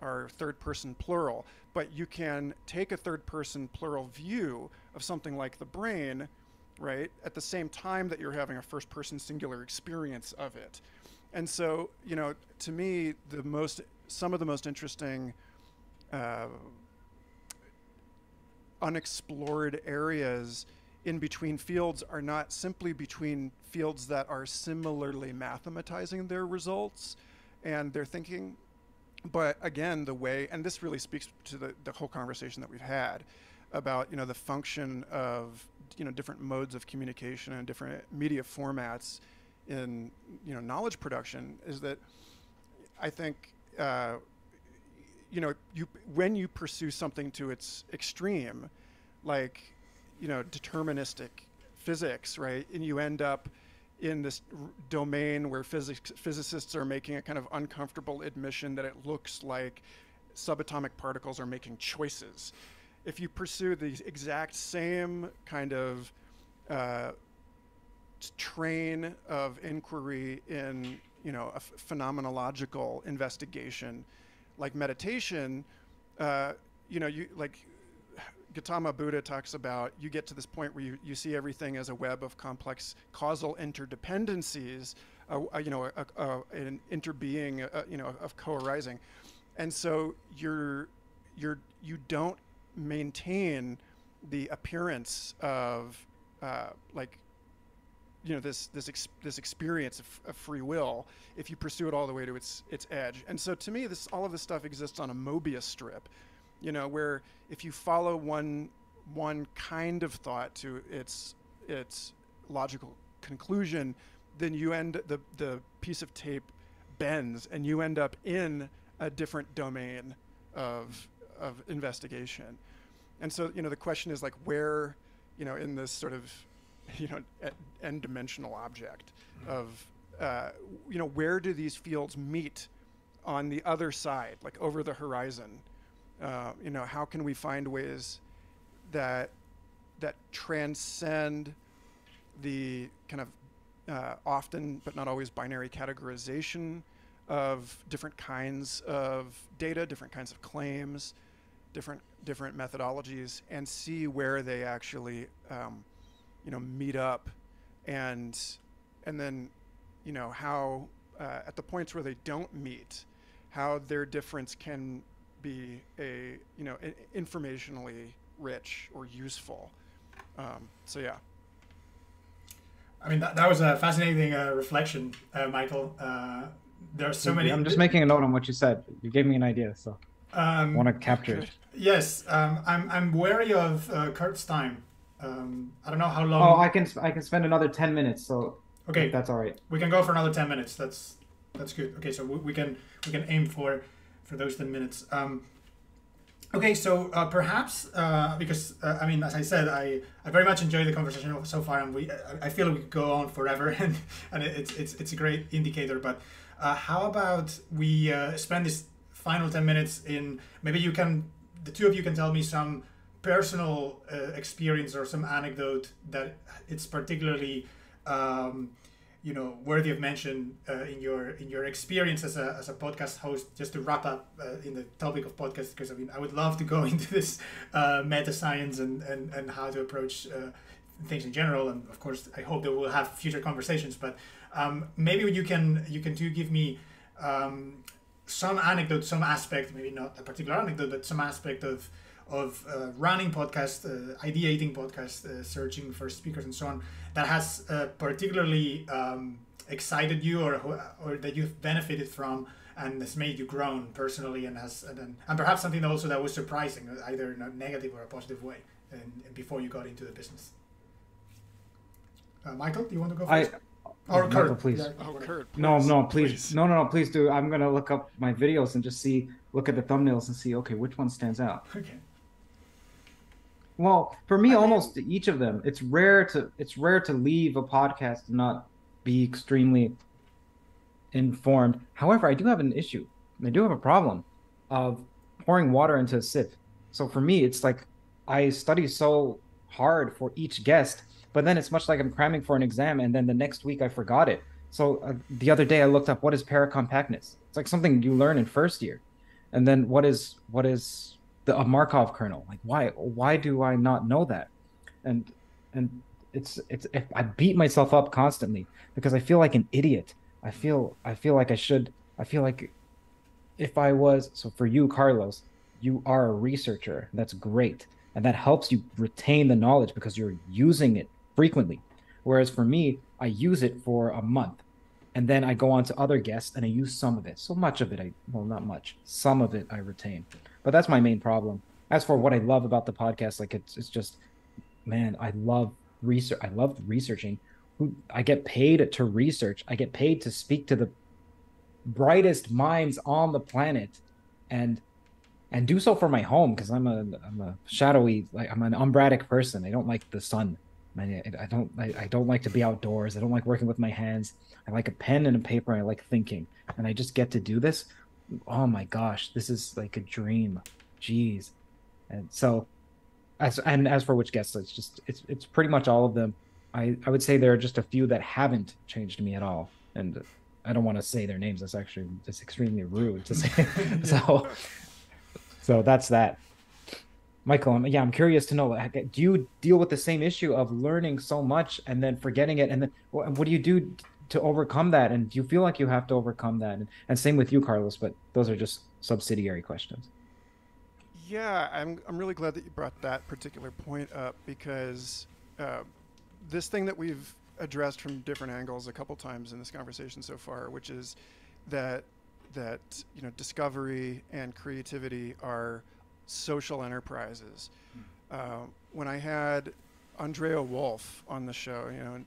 are third person plural, but you can take a third person plural view of something like the brain, right, at the same time that you're having a first person singular experience of it. And so, you know, to me, some of the most interesting unexplored areas in between fields are not simply between fields that are similarly mathematizing their results and their thinking, but again, the way, and this really speaks to the whole conversation that we've had about, you know, the function of, you know, different modes of communication and different media formats in, you know, knowledge production, is that I think, you know, when you pursue something to its extreme, like, you know, deterministic physics, right? And you end up in this domain where physicists are making a kind of uncomfortable admission that it looks like subatomic particles are making choices. If you pursue the exact same kind of train of inquiry in, you know, a phenomenological investigation, like meditation, you know, you like Gautama Buddha talks about, you get to this point where you see everything as a web of complex causal interdependencies, you know, an interbeing, you know, of co-arising, and so you don't maintain the appearance of like, you know, this experience of free will if you pursue it all the way to its edge. And so to me, all of this stuff exists on a Mobius strip, you know, where if you follow one kind of thought to its logical conclusion, then you end the piece of tape bends and you end up in a different domain of investigation. And so, you know, the question is like, where, you know, in this sort of, you know, n-dimensional object of, you know, where do these fields meet on the other side, like over the horizon? You know, how can we find ways that transcend the kind of often but not always binary categorization of different kinds of data, different kinds of claims, different methodologies, and see where they actually, you know, meet up, and then, you know, how at the points where they don't meet, how their difference can be a, you know, informationally rich or useful. So yeah. I mean, that was a fascinating reflection, Michael. There are so many. I'm just making a note on what you said. You gave me an idea, so I want to capture it. Yes, I'm wary of Kurt's time. I don't know how long. Oh, I can spend another 10 minutes. So okay, if that's all right. We can go for another 10 minutes. That's good. Okay, so we can aim for those 10 minutes. Okay, so perhaps, because, I mean, as I said, I very much enjoyed the conversation so far, and I feel we could go on forever, and it's a great indicator, but how about we spend this final 10 minutes in, maybe you can, the two of you can tell me some personal experience or some anecdote that it's particularly, you know, worthy of mention in your experience as a podcast host. Just to wrap up in the topic of podcasts, because I mean, I would love to go into this meta science and how to approach things in general. And of course, I hope that we'll have future conversations. But maybe you can do give me some anecdote, some aspect, maybe not a particular anecdote, but some aspect of running podcasts, ideating podcasts, searching for speakers and so on, that has particularly excited you or that you've benefited from and has made you grown personally, and perhaps something also that was surprising, either in a negative or a positive way, and before you got into the business. Michael, do you want to go first? Or Kurt, Michael, please. Yeah, Kurt, please. No, please. No, please do. I'm going to look up my videos and just look at the thumbnails and see, okay, which one stands out. Okay. Well, for me, almost each of them. It's rare to leave a podcast and not be extremely informed. However, I do have an issue. I do have a problem of pouring water into a sieve. So for me, it's like I study so hard for each guest, but then it's much like I'm cramming for an exam, and then the next week I forgot it. So the other day I looked up, what is paracompactness? It's like something you learn in first year, and then what is a Markov kernel? Like, why do I not know that? And it's I beat myself up constantly because I feel like an idiot. I feel like I should. I feel like if I was, so for you, Carlos, you are a researcher. That's great. And that helps you retain the knowledge because you're using it frequently. Whereas for me, I use it for a month and then I go on to other guests and I use some of it. So much of it, some of it I retain, but that's my main problem. As for what I love about the podcast, like it's just, man, I love research. I love researching. I get paid to research. I get paid to speak to the brightest minds on the planet and do so for my home, because I'm a shadowy, like I'm an umbratic person. I don't like the sun. I don't like to be outdoors. I don't like working with my hands. I like a pen and a paper. I like thinking, and I just get to do this. Oh my gosh, this is like a dream. Jeez. And so, as for which guests, it's just it's pretty much all of them. I would say there are just a few that haven't changed me at all, and I don't want to say their names. That's actually extremely rude to say. So that's that. Michael, I'm curious to know, do you deal with the same issue of learning so much and then forgetting it? And then what do you do to overcome that? And do you feel like you have to overcome that? And same with you, Carlos, but those are just subsidiary questions. Yeah, I'm really glad that you brought that particular point up, because this thing that we've addressed from different angles a couple times in this conversation so far, which is that discovery and creativity are social enterprises. When I had Andrea Wolf on the show,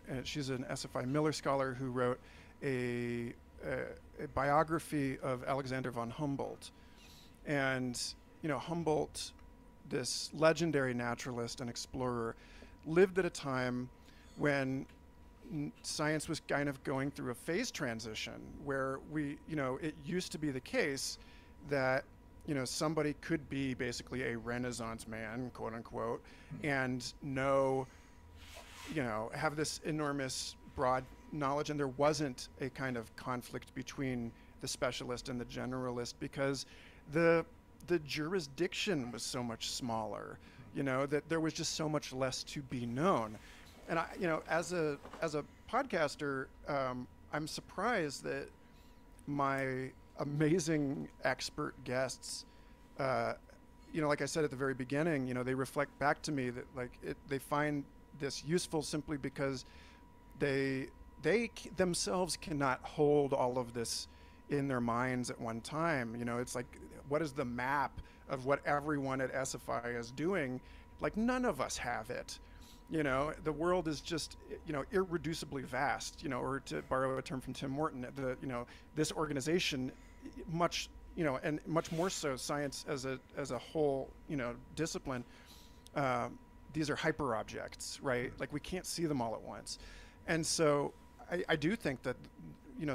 and she's an SFI Miller scholar who wrote a biography of Alexander von Humboldt. And Humboldt, this legendary naturalist and explorer, lived at a time when science was kind of going through a phase transition where it used to be the case that somebody could be basically a Renaissance man, quote unquote, and have this enormous broad knowledge, and there wasn't a kind of conflict between the specialist and the generalist because the jurisdiction was so much smaller, that there was just so much less to be known. And I, as a podcaster, I'm surprised that my amazing expert guests, like I said at the very beginning, they reflect back to me that they find this useful simply because they themselves cannot hold all of this in their minds at one time. It's like, what is the map of what everyone at SFI is doing? Like, none of us have it. The world is just, irreducibly vast, or to borrow a term from Tim Morton, this organization, much, and much more so science as a whole, discipline, these are hyper objects, right? Like, we can't see them all at once. And so I do think that,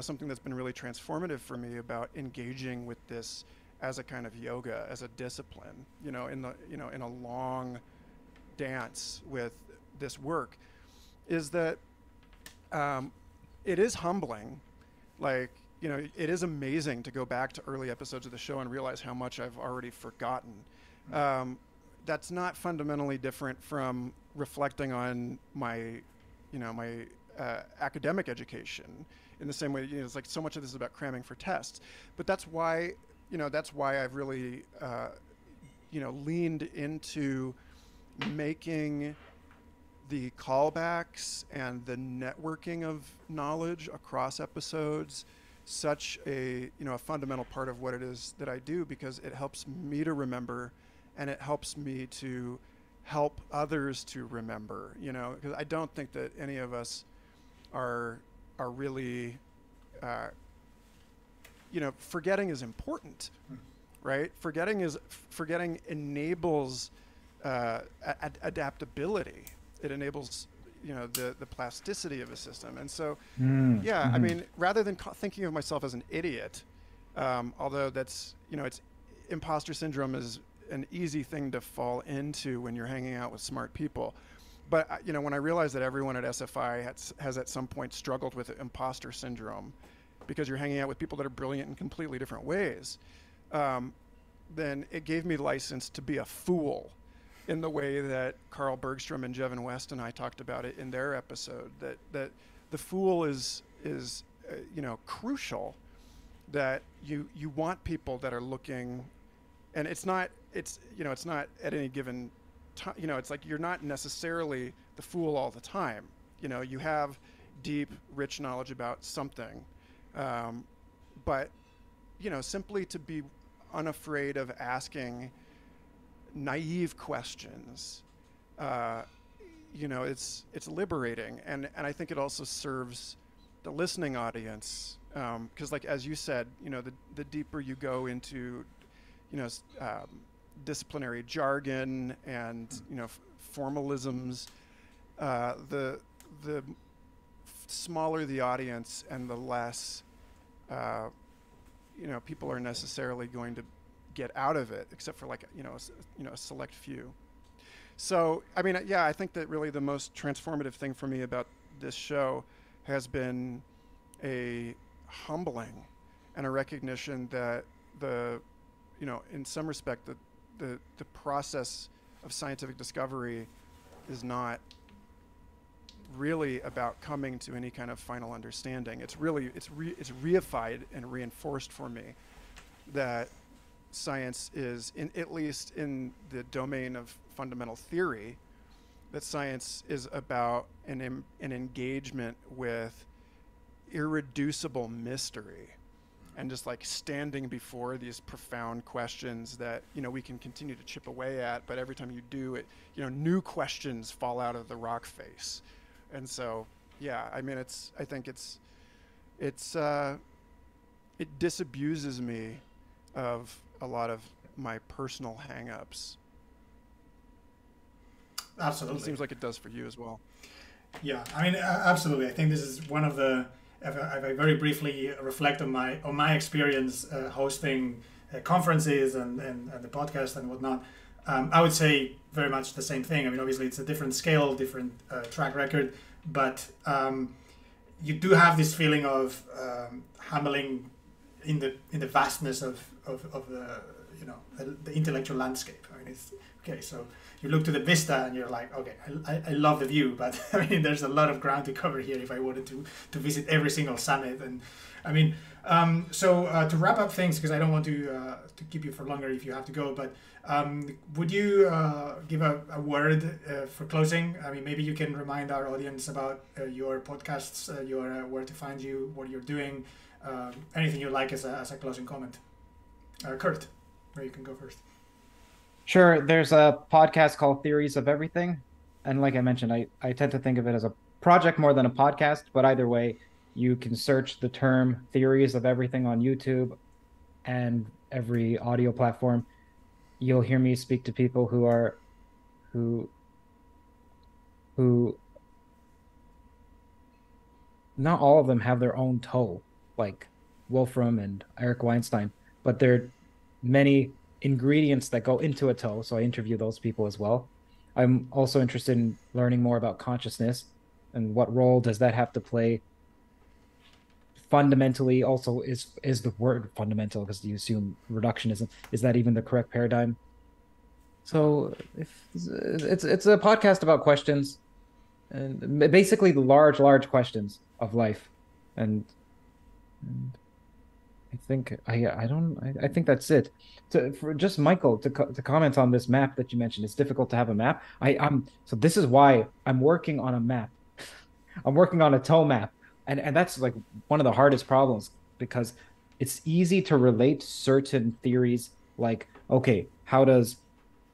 something that's been really transformative for me about engaging with this as a kind of yoga, as a discipline, in a long dance with this work, is that it is humbling. It is amazing to go back to early episodes of the show and realize how much I've already forgotten. That's not fundamentally different from reflecting on my, my academic education in the same way. It's like so much of this is about cramming for tests, but that's why, I've really, leaned into making the callbacks and the networking of knowledge across episodes such a a fundamental part of what it is that I do, because it helps me to remember and it helps me to help others to remember, because I don't think that any of us are really forgetting is important, right? Forgetting enables adaptability. It enables, the plasticity of a system. And so, I mean, rather than thinking of myself as an idiot, although that's, it's imposter syndrome is an easy thing to fall into when you're hanging out with smart people. But, when I realized that everyone at SFI has at some point struggled with imposter syndrome, because you're hanging out with people that are brilliant in completely different ways, then it gave me license to be a fool, in the way that Carl Bergstrom and Jevin West and I talked about it in their episode, that the fool is crucial, that you want people that are looking, and it's not at any given you know, it's like you're not necessarily the fool all the time. You know, you have deep, rich knowledge about something, but, you know, simply to be unafraid of asking naive questions, you know, it's liberating, and I think it also serves the listening audience, because, like as you said, you know, the deeper you go into, you know, disciplinary jargon and, you know, formalisms, the smaller the audience and the less, you know, people are necessarily going to get out of it, except for, like, you know, a select few. So, I mean, yeah, I think that really the most transformative thing for me about this show has been a humbling and a recognition that the, you know, in some respect, the process of scientific discovery is not really about coming to any kind of final understanding. It's really, it's reified and reinforced for me that science is, in at least in the domain of fundamental theory, that science is about an engagement with irreducible mystery and just like standing before these profound questions that, you know, we can continue to chip away at, but every time you do it, you know, new questions fall out of the rock face. And so, yeah, I mean, it's, I think it's, it disabuses me of a lot of my personal hangups. Absolutely. It seems like it does for you as well. Yeah, I mean, absolutely. I think this is one of the, if I very briefly reflect on my experience hosting conferences and the podcast and whatnot, I would say very much the same thing. I mean, obviously, it's a different scale, different track record, but you do have this feeling of humbling in the vastness of the, you know, the intellectual landscape. I mean, it's okay. So you look to the vista and you're like, okay, I love the view, but I mean, there's a lot of ground to cover here if I wanted to visit every single summit. And I mean, to wrap up things, because I don't want to keep you for longer if you have to go, but would you give a word for closing? I mean, maybe you can remind our audience about your podcasts, where to find you, what you're doing, anything you like as a closing comment. Kurt, where you can go first. Sure. There's a podcast called Theories of Everything. And like I mentioned, I tend to think of it as a project more than a podcast. But either way, you can search the term Theories of Everything on YouTube and every audio platform. You'll hear me speak to people who not all of them have their own toe, like Wolfram and Eric Weinstein, but there are many ingredients that go into a toe, so I interview those people as well. I'm also interested in learning more about consciousness and what role does that have to play fundamentally. Also, is the word fundamental, because you assume reductionism, is that even the correct paradigm? So it's a podcast about questions, and basically the large questions of life, and I think I think that's it. Michael, to comment on this map that you mentioned, it's difficult to have a map. So this is why I'm working on a map. I'm working on a toe map, and that's like one of the hardest problems, because it's easy to relate certain theories, like, okay, how does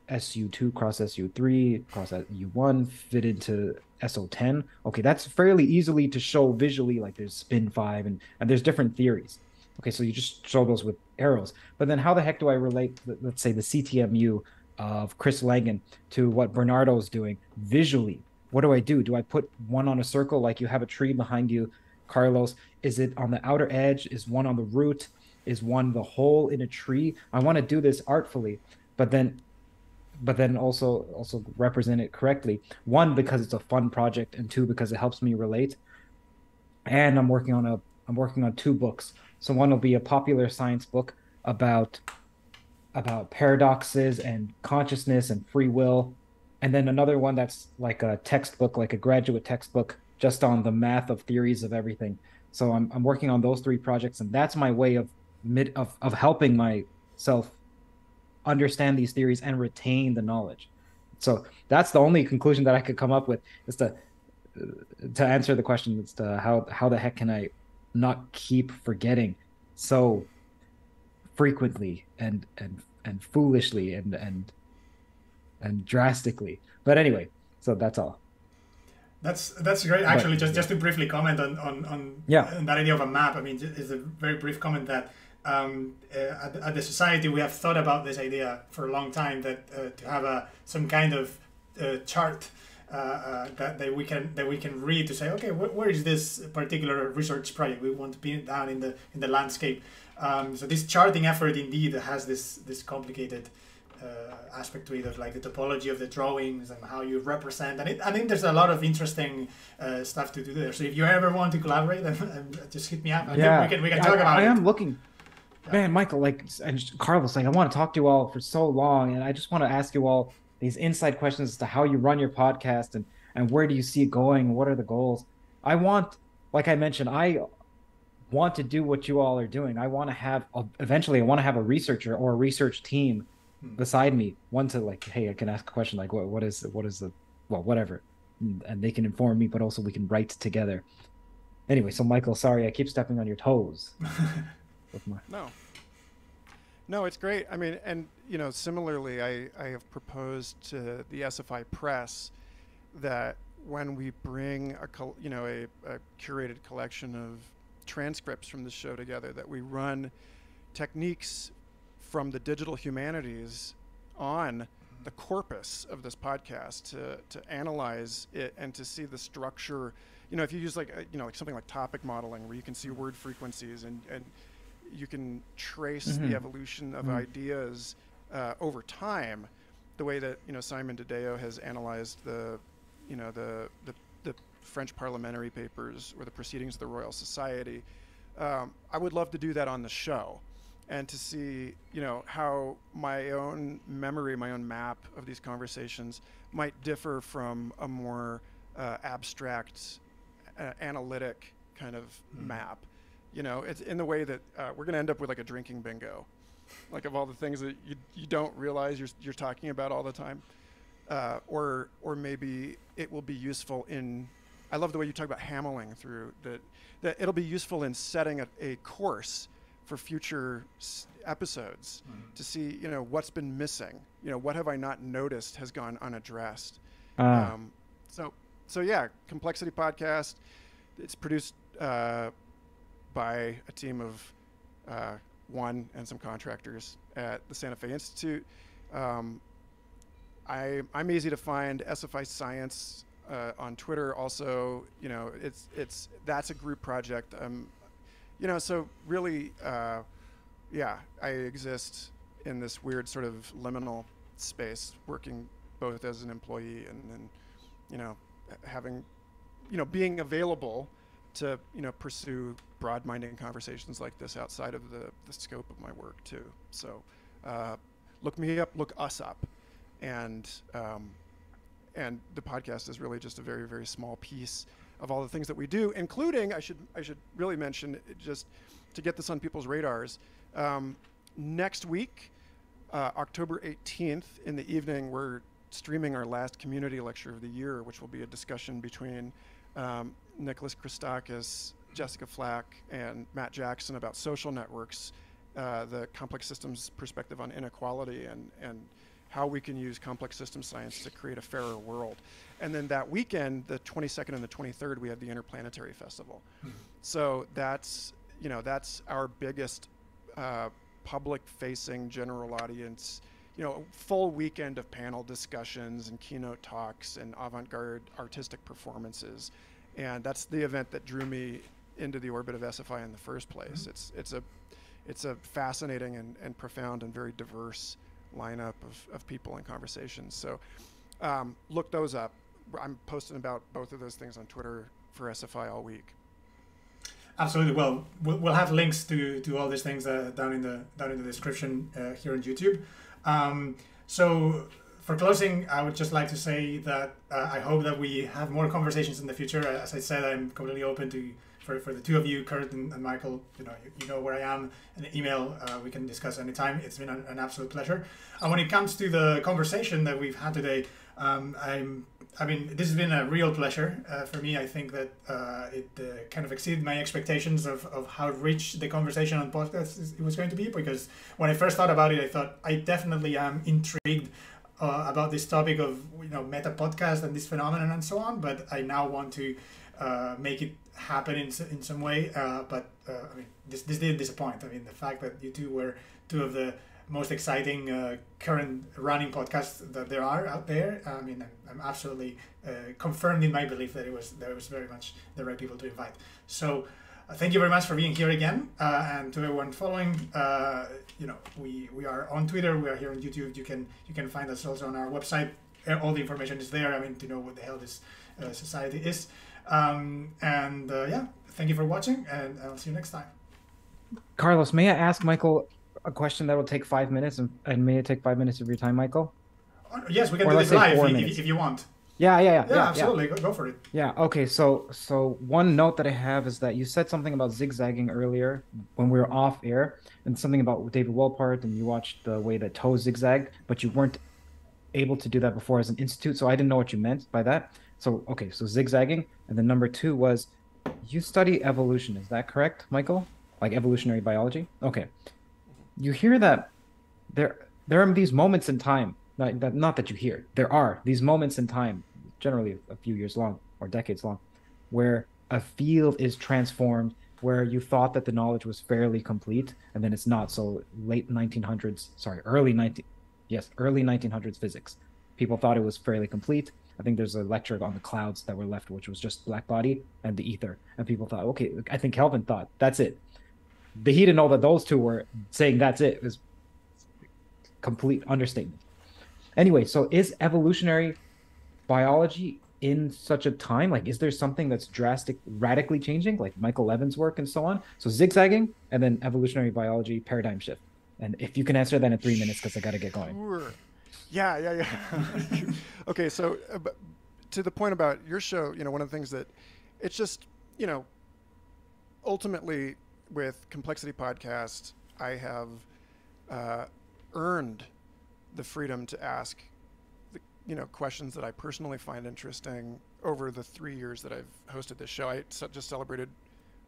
SU2 cross SU3 cross SU1 fit into SO10? Okay, that's fairly easily to show visually, like there's spin 5 and there's different theories. Okay, so you just show those with arrows. But then how the heck do I relate, let's say, the CTMU of Chris Langan to what Bernardo's doing visually? What do I do? Do I put one on a circle, like you have a tree behind you, Carlos? Is it on the outer edge? Is one on the root? Is one the hole in a tree? I want to do this artfully, but then also represent it correctly. One, because it's a fun project, and two, because it helps me relate. And I'm working on two books. So one will be a popular science book about paradoxes and consciousness and free will. And then another one that's like a textbook, like a graduate textbook, just on the math of Theories of Everything. So I'm working on those three projects, and that's my way of helping myself understand these theories and retain the knowledge. So that's the only conclusion that I could come up with, is to answer the question as to how the heck can I not keep forgetting so frequently and foolishly and drastically. But anyway, so that's all. That's great. Actually, just to briefly comment on that idea of a map. I mean, it's a very brief comment that at the society we have thought about this idea for a long time, that to have some kind of chart that we can read to say, okay, where is this particular research project? We want to pin it down in the landscape. So this charting effort indeed has this complicated aspect to it, of like the topology of the drawings and how you represent, and I think there's a lot of interesting stuff to do there. So if you ever want to collaborate, then just hit me up. We can talk about it. I am looking, man, Michael, and Carlos, I want to talk to you all for so long, and I just want to ask you all these inside questions as to how you run your podcast and where do you see it going? What are the goals? I want, like I mentioned, I want to do what you all are doing. I want to have eventually a researcher or a research team beside me, one to hey, I can ask a question like, whatever, and they can inform me, but also we can write together. Anyway, so Michael, sorry, I keep stepping on your toes. No, it's great. I mean, and similarly, I have proposed to the SFI Press that when we bring a curated collection of transcripts from the show together, that we run techniques from the digital humanities on the corpus of this podcast to analyze it and to see the structure. If you use something like topic modeling, where you can see word frequencies and you can trace the evolution of ideas over time, the way that Simon Dedeo has analyzed the French parliamentary papers or the proceedings of the Royal Society. I would love to do that on the show, and to see, how my own memory, my own map of these conversations might differ from a more abstract, analytic kind of map. It's in the way that we're gonna end up with a drinking bingo, of all the things that you don't realize you're talking about all the time, or maybe it will be useful in. I love the way you talk about hammering through that it'll be useful in setting a course for future episodes, to see, what's been missing, what have I not noticed has gone unaddressed. So yeah, Complexity Podcast, it's produced by a team of one and some contractors at the Santa Fe Institute. I'm easy to find, SFI Science on Twitter. Also, that's a group project. So really, I exist in this weird sort of liminal space, working both as an employee and having, being available to, pursue broad-minded conversations like this outside of the scope of my work too. So look me up, look us up. And the podcast is really just a very, very small piece of all the things that we do, including, I should really mention, just to get this on people's radars, next week, October 18th in the evening, we're streaming our last community lecture of the year, which will be a discussion between Nicholas Christakis, Jessica Flack, and Matt Jackson about social networks, the complex systems perspective on inequality, and how we can use complex system science to create a fairer world. And then that weekend, the 22nd and the 23rd, we have the Interplanetary Festival. So that's our biggest public-facing general audience, full weekend of panel discussions and keynote talks and avant-garde artistic performances. And that's the event that drew me into the orbit of SFI in the first place. It's a fascinating and profound and very diverse lineup of people and conversations. So look those up. I'm posting about both of those things on Twitter for SFI all week. Absolutely. Well, we'll have links to all these things down in the description here on YouTube. So for closing, I would just like to say that I hope that we have more conversations in the future. As I said, I'm completely open to for the two of you, Kurt and Michael. You know where I am. An email, we can discuss anytime. It's been an absolute pleasure. And when it comes to the conversation that we've had today, I mean, this has been a real pleasure for me. I think that it kind of exceeded my expectations of how rich the conversation on podcasts it was going to be, because when I first thought about it, I thought I definitely am intrigued about this topic of, you know, meta podcast and this phenomenon and so on, but I now want to make it happen in some way. But I mean, this did disappoint. I mean, the fact that you two were two of the most exciting current running podcasts that there are out there. I mean, I'm absolutely confirmed in my belief that it was very much the right people to invite. So thank you very much for being here again. And to everyone following, you know, we are on Twitter, we are here on YouTube. You can find us also on our website. All the information is there, I mean, to know what the hell this society is. Yeah, thank you for watching, and I'll see you next time. Carlos, may I ask Michael a question that will take 5 minutes, and may it take 5 minutes of your time, Michael? Yes, we can do this live if you want. Yeah, absolutely. Yeah. Go for it. Yeah. Okay. So one note that I have is that you said something about zigzagging earlier when we were off air, and something about David Wolpert, and you watched the way that Toe zigzagged, but you weren't able to do that before as an institute, so I didn't know what you meant by that. So okay, so zigzagging, and then number two was you study evolution. Is that correct, Michael? Like evolutionary biology? Okay. You hear that there are these moments in time, there are these moments in time, generally a few years long or decades long, where a field is transformed, where you thought that the knowledge was fairly complete, and then it's not. So early 1900s physics. People thought it was fairly complete. I think there's a lecture on the clouds that were left, which was just black body and the ether. And people thought, okay, I think Kelvin thought, that's it. He didn't know that those two were saying that's it. It was complete understatement. Anyway, so is evolutionary biology in such a time? Like, is there something that's radically changing, like Michael Levin's work and so on? So zigzagging, and then evolutionary biology paradigm shift. And if you can answer that in 3 minutes, because I got to get going. Sure. Yeah. Okay, so to the point about your show, you know, one of the things that it's just, you know, ultimately, with Complexity Podcast, I have earned the freedom to ask, questions that I personally find interesting over the 3 years that I've hosted this show. I just celebrated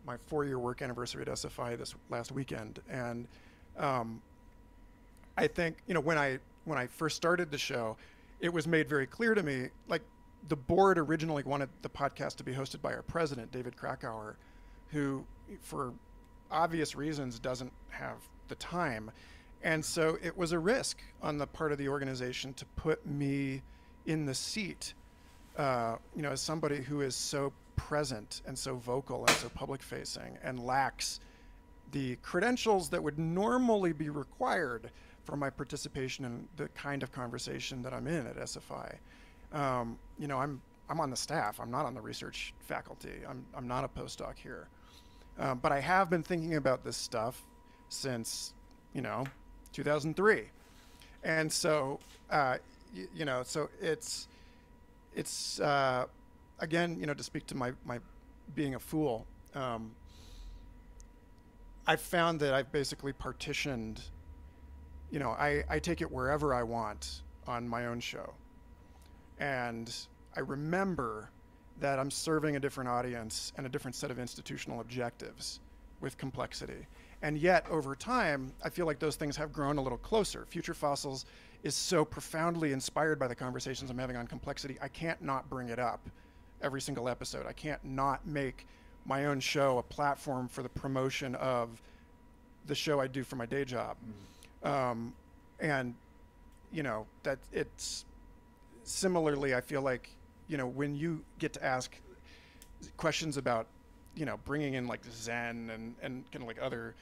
my 4-year work anniversary at SFI this last weekend, and I think when I first started the show, it was made very clear to me. Like, the board originally wanted the podcast to be hosted by our president, David Krakauer, who, for obvious reasons, doesn't have the time. And so it was a risk on the part of the organization to put me in the seat, as somebody who is so present and so vocal and so public facing and lacks the credentials that would normally be required for my participation in the kind of conversation that I'm in at SFI. I'm on the staff. I'm not on the research faculty. I'm not a postdoc here. But I have been thinking about this stuff since, 2003. And so, so it's again, to speak to my being a fool, I've found that I've basically partitioned, I take it wherever I want on my own show. And I remember that I'm serving a different audience and a different set of institutional objectives with Complexity. And yet, over time, I feel like those things have grown a little closer. Future Fossils is so profoundly inspired by the conversations I'm having on Complexity, I can't not bring it up every single episode. I can't not make my own show a platform for the promotion of the show I do for my day job. Mm-hmm. That it's similarly, I feel like, when you get to ask questions about, bringing in like Zen and kind of like other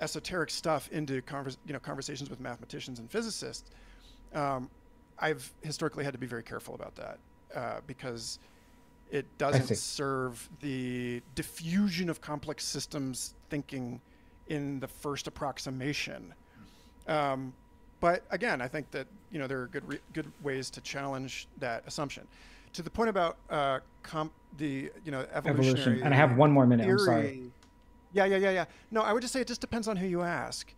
esoteric stuff into conversations with mathematicians and physicists, I've historically had to be very careful about that because it doesn't serve the diffusion of complex systems thinking in the first approximation. But again, I think that, there are good ways to challenge that assumption. To the point about evolution, and I have one more minute. Theory. I'm sorry. Yeah. No, I would just say it just depends on who you ask.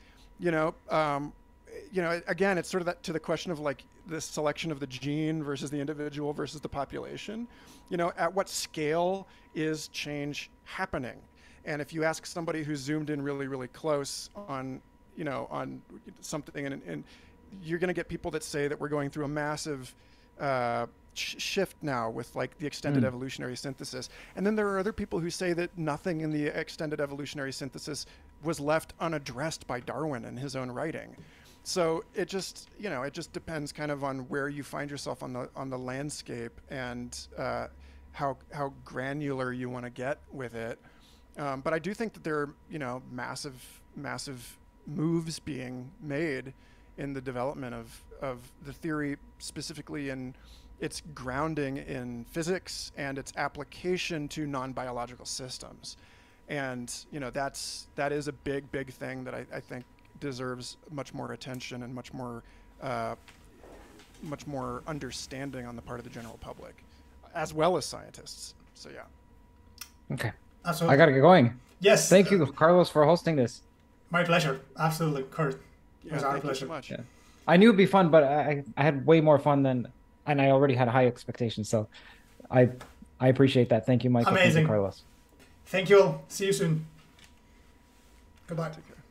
you know, again, it's sort of that to the question of like this selection of the gene versus the individual versus the population. You know, at what scale is change happening? And if you ask somebody who's zoomed in really, really close on, you know, on something, and you're going to get people that say that we're going through a massive shift now with like the extended evolutionary synthesis. And then there are other people who say that nothing in the extended evolutionary synthesis was left unaddressed by Darwin in his own writing. So it just, you know, it just depends kind of on where you find yourself on the landscape and how granular you want to get with it. But I do think that there are, you know, massive moves being made in the development of the theory, specifically in its grounding in physics and its application to non-biological systems. And, you know, that is a big, big thing that I think deserves much more attention and much more understanding on the part of the general public, as well as scientists. So, yeah. Okay. Absolutely. I got to get going. Yes. Thank you, Carlos, for hosting this. My pleasure. Absolutely, Kurt. Yeah, it was our pleasure. Much. Yeah. I knew it'd be fun, but I had way more fun than, and I already had high expectations. So I appreciate that. Thank you, Michael. Amazing. Thank you, Carlos. Thank you all. See you soon. Goodbye. Take care.